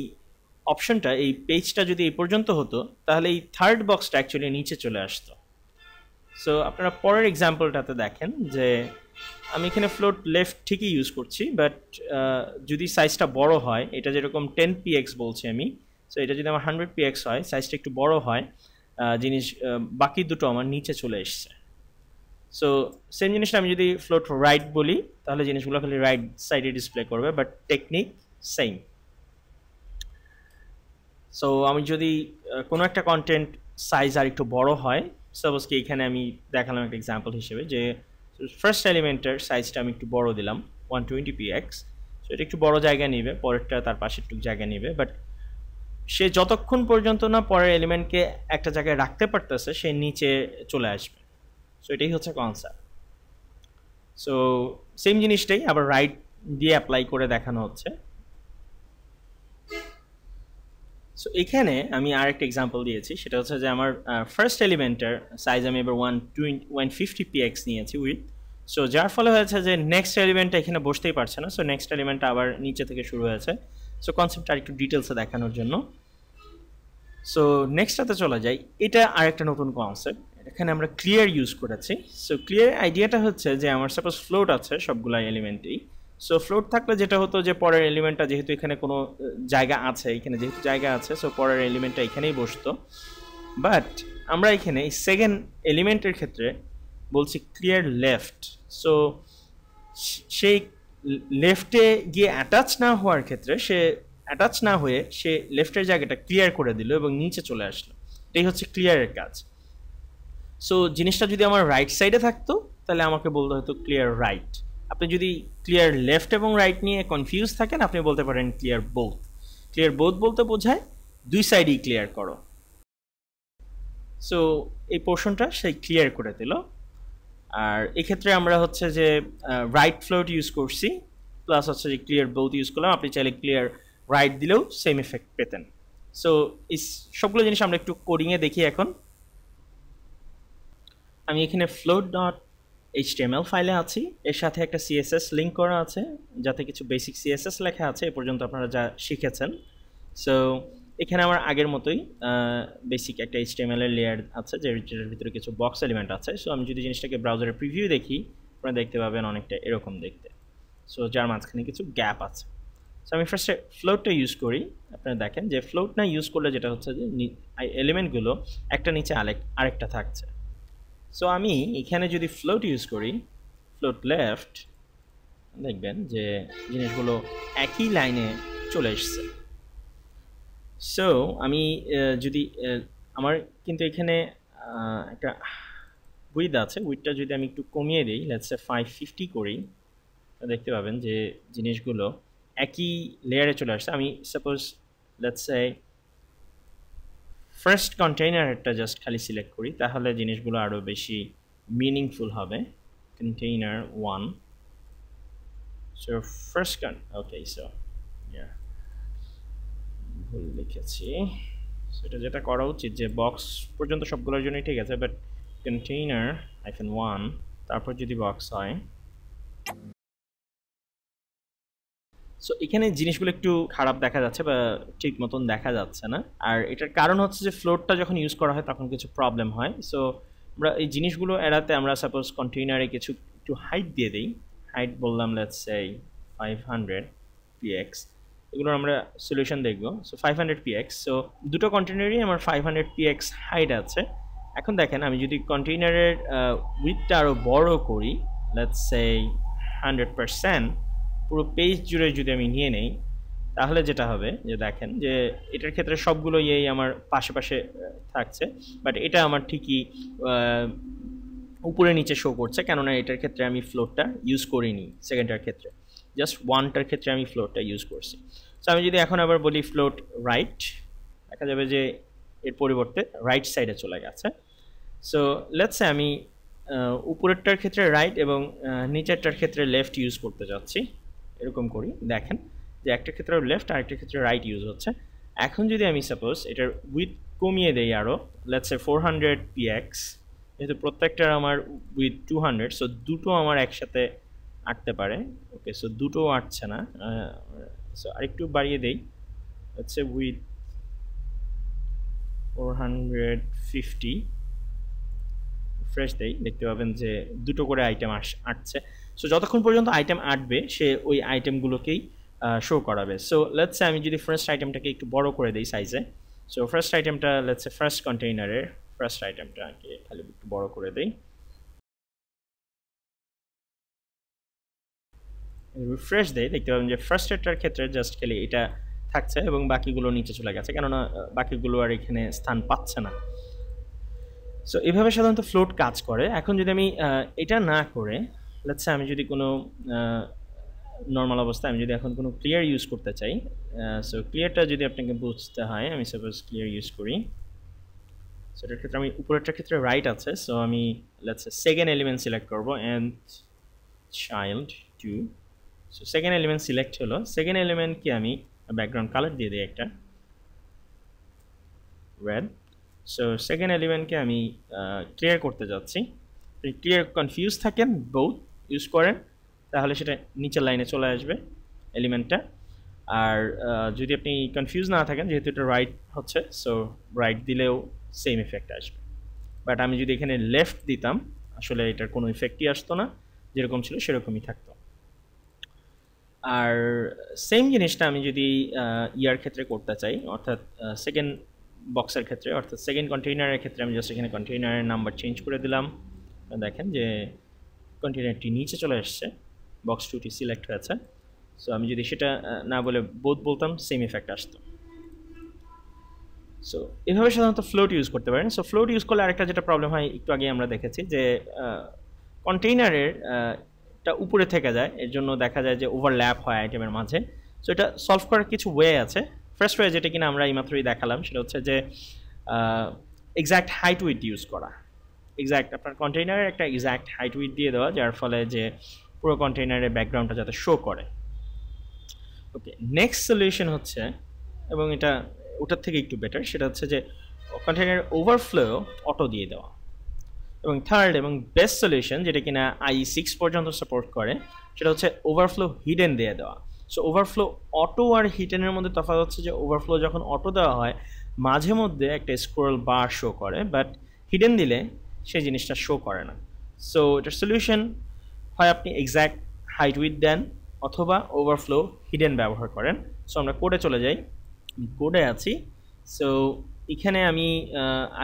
অপশনটা, এই পেজটা যদি এই পর্যন্ত হতো, তাহলে এই থার্ড বক্সটা অ্যাকচুয়ালি নিচে চলে আসতো। সো আপনারা পরের এক্সাম্পলটাতে দেখেন যে আমি এখানে ফ্লোট লেফট ঠিকই ইউজ করছি, বাট যদি সাইজটা বড় হয়, এটা যেরকম টেন পি এক্স বলছি আমি, সো এটা যদি আমার হান্ড্রেড পি এক্স হয়, সাইজটা একটু বড় হয়, জিনিস বাকি দুটো আমার নিচে চলে এসছে। সো সেম জিনিসটা আমি যদি ফ্লোট রাইট বলি, তাহলে জিনিসগুলো খালি রাইট সাইডে ডিসপ্লে করবে, বাট টেকনিক সেম। সো আমি যদি কোনো একটা কন্টেন্ট সাইজ আর একটু বড় হয়, সাপোজ কি এখানে আমি দেখালাম একটা এক্সাম্পল হিসেবে যে ফার্স্ট এলিমেন্টের সাইজটা আমি একটু বড় দিলাম one twenty P x. So এটা একটু বড় জায়গা নেবে, পরেরটা তার পাশে একটু জায়গা নেবে, বাট সে যতক্ষণ পর্যন্ত না পরের এলিমেন্টকে একটা জায়গায় রাখতে পারতেছে, সে নিচে চলে আসবে। সো এটাই হচ্ছে কনসেপ্ট। সো সেম জিনিসটাই আবার রাইট দিয়ে অ্যাপ্লাই করে দেখানো হচ্ছে। সো এখানে আমি আরেকটা এক্সাম্পল দিয়েছি, সেটা হচ্ছে যে আমার ফার্স্ট এলিমেন্টের সাইজ আমি এবার one twenty one fifty P X নিয়েছি উইথ। সো যার ফলে হয়েছে যে নেক্সট এলিমেন্টটা এখানে বসতেই পারছে না। সো নেক্সট এলিমেন্টটা আবার নিচে থেকে শুরু হয়েছে। সো কনসেপ্টটা আরেকটু ডিটেলসে দেখানোর জন্য। সো নেক্সটটাতে চলে যাই। এটা আরেকটা নতুন কনসেপ্ট, এখানে আমরা ক্লিয়ার ইউজ করেছি। সো ক্লিয়ার আইডিয়াটা হচ্ছে যে আমার সাপোজ ফ্লোট আছে সবগুলো এলিমেন্টেই। সো ফ্লোট থাকলে যেটা হতো যে পরের এলিমেন্টটা, যেহেতু এখানে কোনো জায়গা আছে, এখানে যেহেতু জায়গা আছে, সো পরের এলিমেন্টটা এখানেই বসতো। but আমরা এখানে এই সেকেন্ড এলিমেন্টের ক্ষেত্রে বলছি ক্লিয়ার লেফট, সো সেই লেফটে গিয়ে অ্যাটাচ না হওয়ার ক্ষেত্রে সে অ্যাটাচ না হয়ে সে লেফটের জায়গাটা ক্লিয়ার করে দিল এবং নিচে চলে আসলো। এটাই হচ্ছে ক্লিয়ারের কাজ। সো জিনিসটা যদি আমার রাইট সাইডে থাকতো তাহলে আমাকে বলতে হতো ক্লিয়ার রাইট। আপনি যদি ক্লিয়ার লেফট এবং রাইট নিয়ে কনফিউজ থাকেন আপনি বলতে পারেন ক্লিয়ার বোথ। ক্লিয়ার বোথ বলতে বোঝায় দুই সাইডই ক্লিয়ার করো। সো এই পোর্শনটা সেই ক্লিয়ার করে দিল। আর এক্ষেত্রে আমরা হচ্ছে যে রাইট ফ্লোট ইউজ করছি, প্লাস হচ্ছে যে ক্লিয়ার বোথ ইউজ করলাম। আপনি চাইলে ক্লিয়ার রাইট দিলেও সেম এফেক্ট পেতেন। সো এই সবগুলো জিনিস আমরা একটু কোডিংয়ে দেখি। এখন আমি এখানে ফ্লোট ডট এইচটিএমএল ফাইলে আছি, এর সাথে একটা সিএসএস লিঙ্ক করা আছে যাতে কিছু বেসিক সিএসএস লেখা আছে, এ পর্যন্ত আপনারা যা শিখেছেন। সো এখানে আমার আগের মতোই বেসিক একটা এইচটিএমএল এর লেয়ার আছে যেটার ভিতরে কিছু বক্স এলিমেন্ট আছে। সো আমি যদি জিনিসটাকে ব্রাউজারের প্রিভিউ দেখি আপনারা দেখতে পাবেন অনেকটা এরকম দেখতে, সো যার মাঝখানে কিছু গ্যাপ আছে। সো আমি ফার্স্টে ফ্লোটটা ইউজ করি। আপনারা দেখেন যে ফ্লোট না ইউজ করলে যেটা হচ্ছে যে এলিমেন্টগুলো একটা নিচে আরেক আরেকটা থাকছে। সো আমি এখানে যদি ফ্লোট ইউজ করি ফ্লোট লেফট, দেখবেন যে জিনিসগুলো একই লাইনে চলে এসছে। সো আমি যদি আমার কিন্তু এখানে একটা উইথ আছে, উইথটা যদি আমি একটু কমিয়ে দিই লেটস সে ফাইভ ফিফটি করি, দেখতে পাবেন যে জিনিসগুলো একই লেয়ারে চলে আসছে। আমি সাপোজ লেটস সে ফার্স্ট কন্টেইনারটা জাস্ট খালি সিলেক্ট করি, তাহলে জিনিসগুলো আরও বেশি মিনিংফুল হবে। কন্টেইনার ওয়ান, সো ফার্স্ট কন ওকে সো ভুল লিখেছি। সেটা যেটা করা উচিত যে বক্স পর্যন্ত সবগুলোর জন্যই ঠিক আছে, বাট কন্টেইনার আইফেন ওয়ান তারপর যদি বক্স হয়। সো এখানে জিনিসগুলো একটু খারাপ দেখা যাচ্ছে বা ঠিক মতন দেখা যাচ্ছে না, আর এটার কারণ হচ্ছে যে ফ্লোটটা যখন ইউজ করা হয় তখন কিছু প্রবলেম হয়। সো আমরা এই জিনিসগুলো এড়াতে আমরা সাপোজ কন্টেইনারে কিছু একটু হাইট দিয়ে দিই। হাইট বললাম let's say five hundred PX, এগুলোর আমরা সলিউশন দেখব। So five hundred PX, so দুটো কন্টেইনারই আমার ফাইভ হান্ড্রেড পিএক্স হাইট আছে। এখন দেখেন আমি যদি কন্টেইনারের উইথটা আরও বড় করি লেটস সে হান্ড্রেড পারসেন্ট পুরো পেজ জুড়ে যদি আমি নিয়ে নেই, তাহলে যেটা হবে যে দেখেন যে এটার ক্ষেত্রে সবগুলো ইয়েই আমার পাশে পাশে থাকছে, বাট এটা আমার ঠিকই উপরে নিচে শো করছে, কেননা এটার ক্ষেত্রে আমি ফ্লোটটা ইউজ করিনি। সেকেন্ডটার ক্ষেত্রে জাস্ট ওয়ানটার ক্ষেত্রে আমি ফ্লোটটা ইউজ করছি। সো আমি যদি এখন আবার বলি ফ্লোট রাইট, দেখা যাবে যে এর পরিবর্তে রাইট সাইডে চলে গেছে। সো লেটস আমি উপরেরটার ক্ষেত্রে রাইট এবং নিচেরটার ক্ষেত্রে লেফট ইউজ করতে যাচ্ছি, এরকম করি। দেখেন যে একটা ক্ষেত্রে লেফট আর একটা ক্ষেত্রে রাইট ইউজ হচ্ছে। এখন যদি আমি সাপোজ এটার উইথ কমিয়ে দেই আরও let's say four hundred PX, যেহেতু প্রত্যেকটার আমার উইথ টু হান্ড্রেড, সো দুটো আমার একসাথে আঁটতে পারে। ওকে সো দুটো আঁটছে না, সো আরেকটু বাড়িয়ে দেই let's say width four hundred fifty. Fresh দেই, দেখতে পাবেন যে দুটো করে আইটেম আঁটছে। সো যতক্ষণ পর্যন্ত আইটেম আঁটবে সে ওই আইটেমগুলোকেই শো করাবে। সো লেটস সে আমি যদি ফার্স্ট আইটেমটাকে একটু বড় করে দিই সাইজে, সো ফার্স্ট আইটেমটা লেটস সে ফার্স্ট কন্টেইনারের ফার্স্ট আইটেমটাকে খালি একটু বড় করে দিই। রিফ্রেশ দেই, দেখতে পাবেন যে ফার্স্ট এটার ক্ষেত্রে জাস্ট খালি এটা থাকছে এবং বাকিগুলো নিচে চলে গেছে, কেননা বাকিগুলো আর এখানে স্থান পাচ্ছে না। সো এভাবে সাধারণত ফ্লোট কাজ করে। এখন যদি আমি এটা না করে লেটস সে আমি যদি কোনো নর্মাল অবস্থায় আমি যদি এখন কোনো ক্লিয়ার ইউজ করতে চাই, সো ক্লিয়ারটা যদি আপনাকে বুঝতে হয় আমি সাপোজ ক্লিয়ার ইউজ করি, সেটার ক্ষেত্রে আমি উপরেরটার ক্ষেত্রে রাইট আছে। সো আমি let's say second element select করবো and child two. So second element select হলো। সেকেন্ড এলিমেন্টকে আমি ব্যাকগ্রাউন্ড কালার দিয়ে দিই একটা রেড। সো সেকেন্ড এলিমেন্টকে আমি ক্লিয়ার করতে যাচ্ছি। ক্লিয়ার কনফিউজ থাকেন বোথ ইউজ করেন তাহলে সেটা নিচের লাইনে চলে আসবে এলিমেন্টটা, আর যদি আপনি কনফিউজ না থাকেন যেহেতু এটা রাইট হচ্ছে সো রাইট দিলেও সেম এফেক্ট আসবে। বাট আমি যদি এখানে লেফট দিতাম আসলে এটার কোনো ইফেক্টই আসতো না, যেরকম ছিল সেরকমই থাকতো। আর সেম জিনিসটা আমি যদি ইয়ার ক্ষেত্রে করতে চাই, অর্থাৎ সেকেন্ড বক্সের ক্ষেত্রে অর্থাৎ সেকেন্ড কন্টেইনারের ক্ষেত্রে আমি জাস্ট এখানে কন্টেইনারের নাম্বার চেঞ্জ করে দিলাম। দেখেন যে কন্টেইনারটি নিচে চলে আসছে, বক্স টুটি সিলেক্ট হয়েছে। সো আমি যদি সেটা না বলে বোথ বলতাম সেম ইফেক্ট আসতো। সো এভাবে সাধারণত ফ্লোট ইউজ করতে পারেন। সো ফ্লোট ইউজ করলে আরেকটা যেটা প্রবলেম হয়, একটু আগে আমরা দেখেছি যে কন্টেইনারের টা উপরে থেকে যায়, এর জন্য দেখা যায় যে ওভারল্যাপ হয় আইটেমের মাঝে। সো এটা সলভ করার কিছু ওয়ে আছে। ফার্স্ট ওয়ে যেটা কিনা আমরা এইমাত্রই দেখালাম সেটা হচ্ছে যে এক্স্যাক্ট হাইট উইথ ইউজ করা। এক্স্যাক্ট আপনার কন্টেইনারের একটা এক্স্যাক্ট হাইট উইথ দিয়ে দেওয়া, যার ফলে যে পুরো কন্টেইনারের ব্যাকগ্রাউন্ডটা যাতে শো করে। ওকে, নেক্সট সলিউশন হচ্ছে, এবং এটা ওটার থেকে একটু বেটার, সেটা হচ্ছে যে কন্টেইনারের ওভারফ্লো অটো দিয়ে দেওয়া। এবং থার্ড এবং বেস্ট সলিউশন যেটা কিনা আই সিক্স পর্যন্ত সাপোর্ট করে সেটা হচ্ছে ওভারফ্লো হিডেন দিয়ে দেওয়া। সো ওভারফ্লো অটো আর হিডেনের মধ্যে তফাৎ হচ্ছে যে ওভারফ্লো যখন অটো দেওয়া হয় মাঝে মধ্যে একটা স্ক্রল বার শো করে, বাট হিডেন দিলে সেই জিনিসটা শো করে না। সো এটার সলিউশন হয় আপনি এক্স্যাক্ট হাইট উইথ দেন অথবা ওভারফ্লো হিডেন ব্যবহার করেন। সো আমরা কোডে চলে যাই, কোডে আছি। সো এখানে আমি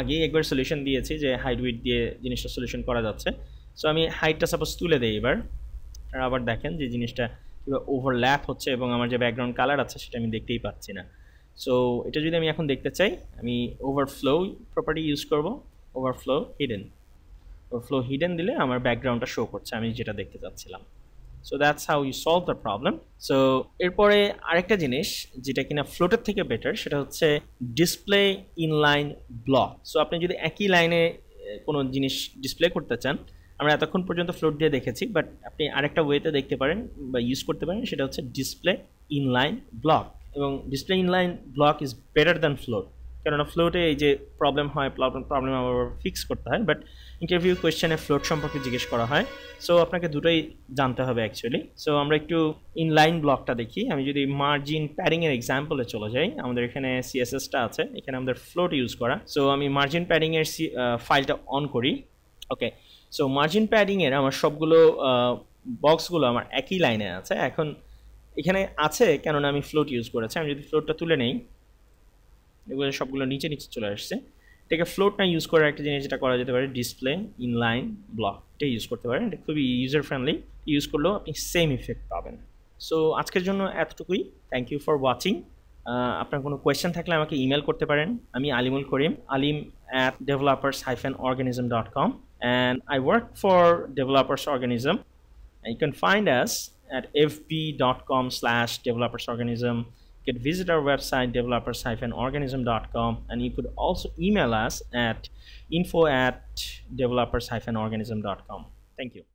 আগেই একবার সলিউশন দিয়েছি যে হাইট উইথ দিয়ে জিনিসটা সলিউশন করা যাচ্ছে। সো আমি হাইটটা সাপোজ তুলে দেই এবার, আর আবার দেখেন যে জিনিসটা ওভারল্যাপ হচ্ছে এবং আমার যে ব্যাকগ্রাউন্ড কালার আছে সেটা আমি দেখতেই পাচ্ছি না। সো এটা যদি আমি এখন দেখতে চাই আমি ওভারফ্লো প্রপার্টি ইউজ করব, ওভারফ্লো হিডেন। ওভারফ্লো হিডেন দিলে আমার ব্যাকগ্রাউন্ডটা শো করছে আমি যেটা দেখতে চাচ্ছিলাম। So that's how you solve the problem. So এরপরে আরেকটা জিনিস যেটা কিনা ফ্লোটের থেকে বেটার সেটা হচ্ছে ডিসপ্লে ইনলাইন ব্লক। সো আপনি যদি একই লাইনে কোনো জিনিস ডিসপ্লে করতে চান, আমরা এতক্ষণ পর্যন্ত ফ্লোট দিয়ে দেখেছি, বাট আপনি আরেকটা ওয়েতে দেখতে পারেন বা ইউজ করতে পারেন, সেটা হচ্ছে ডিসপ্লে ইনলাইন ব্লক। এবং display inline block is better than float, কেননা ফ্লোটে এই যে প্রবলেম হয় প্রবলেম আবার ফিক্স করতে হয়, বাট ইন্টারভিউ কোয়েশ্চেনে ফ্লোট সম্পর্কে জিজ্ঞেস করা হয়। সো আপনাকে দুটোই জানতে হবে অ্যাকচুয়ালি। সো আমরা একটু ইনলাইন ব্লকটা দেখি। আমি যদি মার্জিন প্যাডিংয়ের এক্সাম্পলে চলে যাই, আমাদের এখানে সিএসএসটা আছে, এখানে আমাদের ফ্লোট ইউজ করা। সো আমি মার্জিন প্যাডিংয়ের সি ফাইলটা অন করি। ওকে, সো মার্জিন প্যাডিংয়ের আমার সবগুলো বক্সগুলো আমার একই লাইনে আছে, এখন এখানে আছে কেননা আমি ফ্লোট ইউজ করেছি। আমি যদি ফ্লোটটা তুলে নেই, এগুলো সবগুলো নিচে নিচে চলে আসছে। এটাকে ফ্লোট না ইউজ করার একটা জিনিস যেটা করা যেতে পারে ডিসপ্লে ইনলাইন ব্লক, এটা ইউজ করতে পারেন। এটা খুবই ইউজার ফ্রেন্ডলি, ইউজ করলেও আপনি সেম ইফেক্ট পাবেন। সো আজকের জন্য এতটুকুই। Thank you for watching. আপনার কোনো কোয়েশ্চেন থাকলে আমাকে ইমেল করতে পারেন। আমি Alim ul Karim, Alim at developers hyphen organism dot com and I work for developers organism. You can find us at F B dot com slash developers organism. You could visit our website developers hyphen organism dot com, and you could also email us at info at developers hyphen organism dot com. Thank you.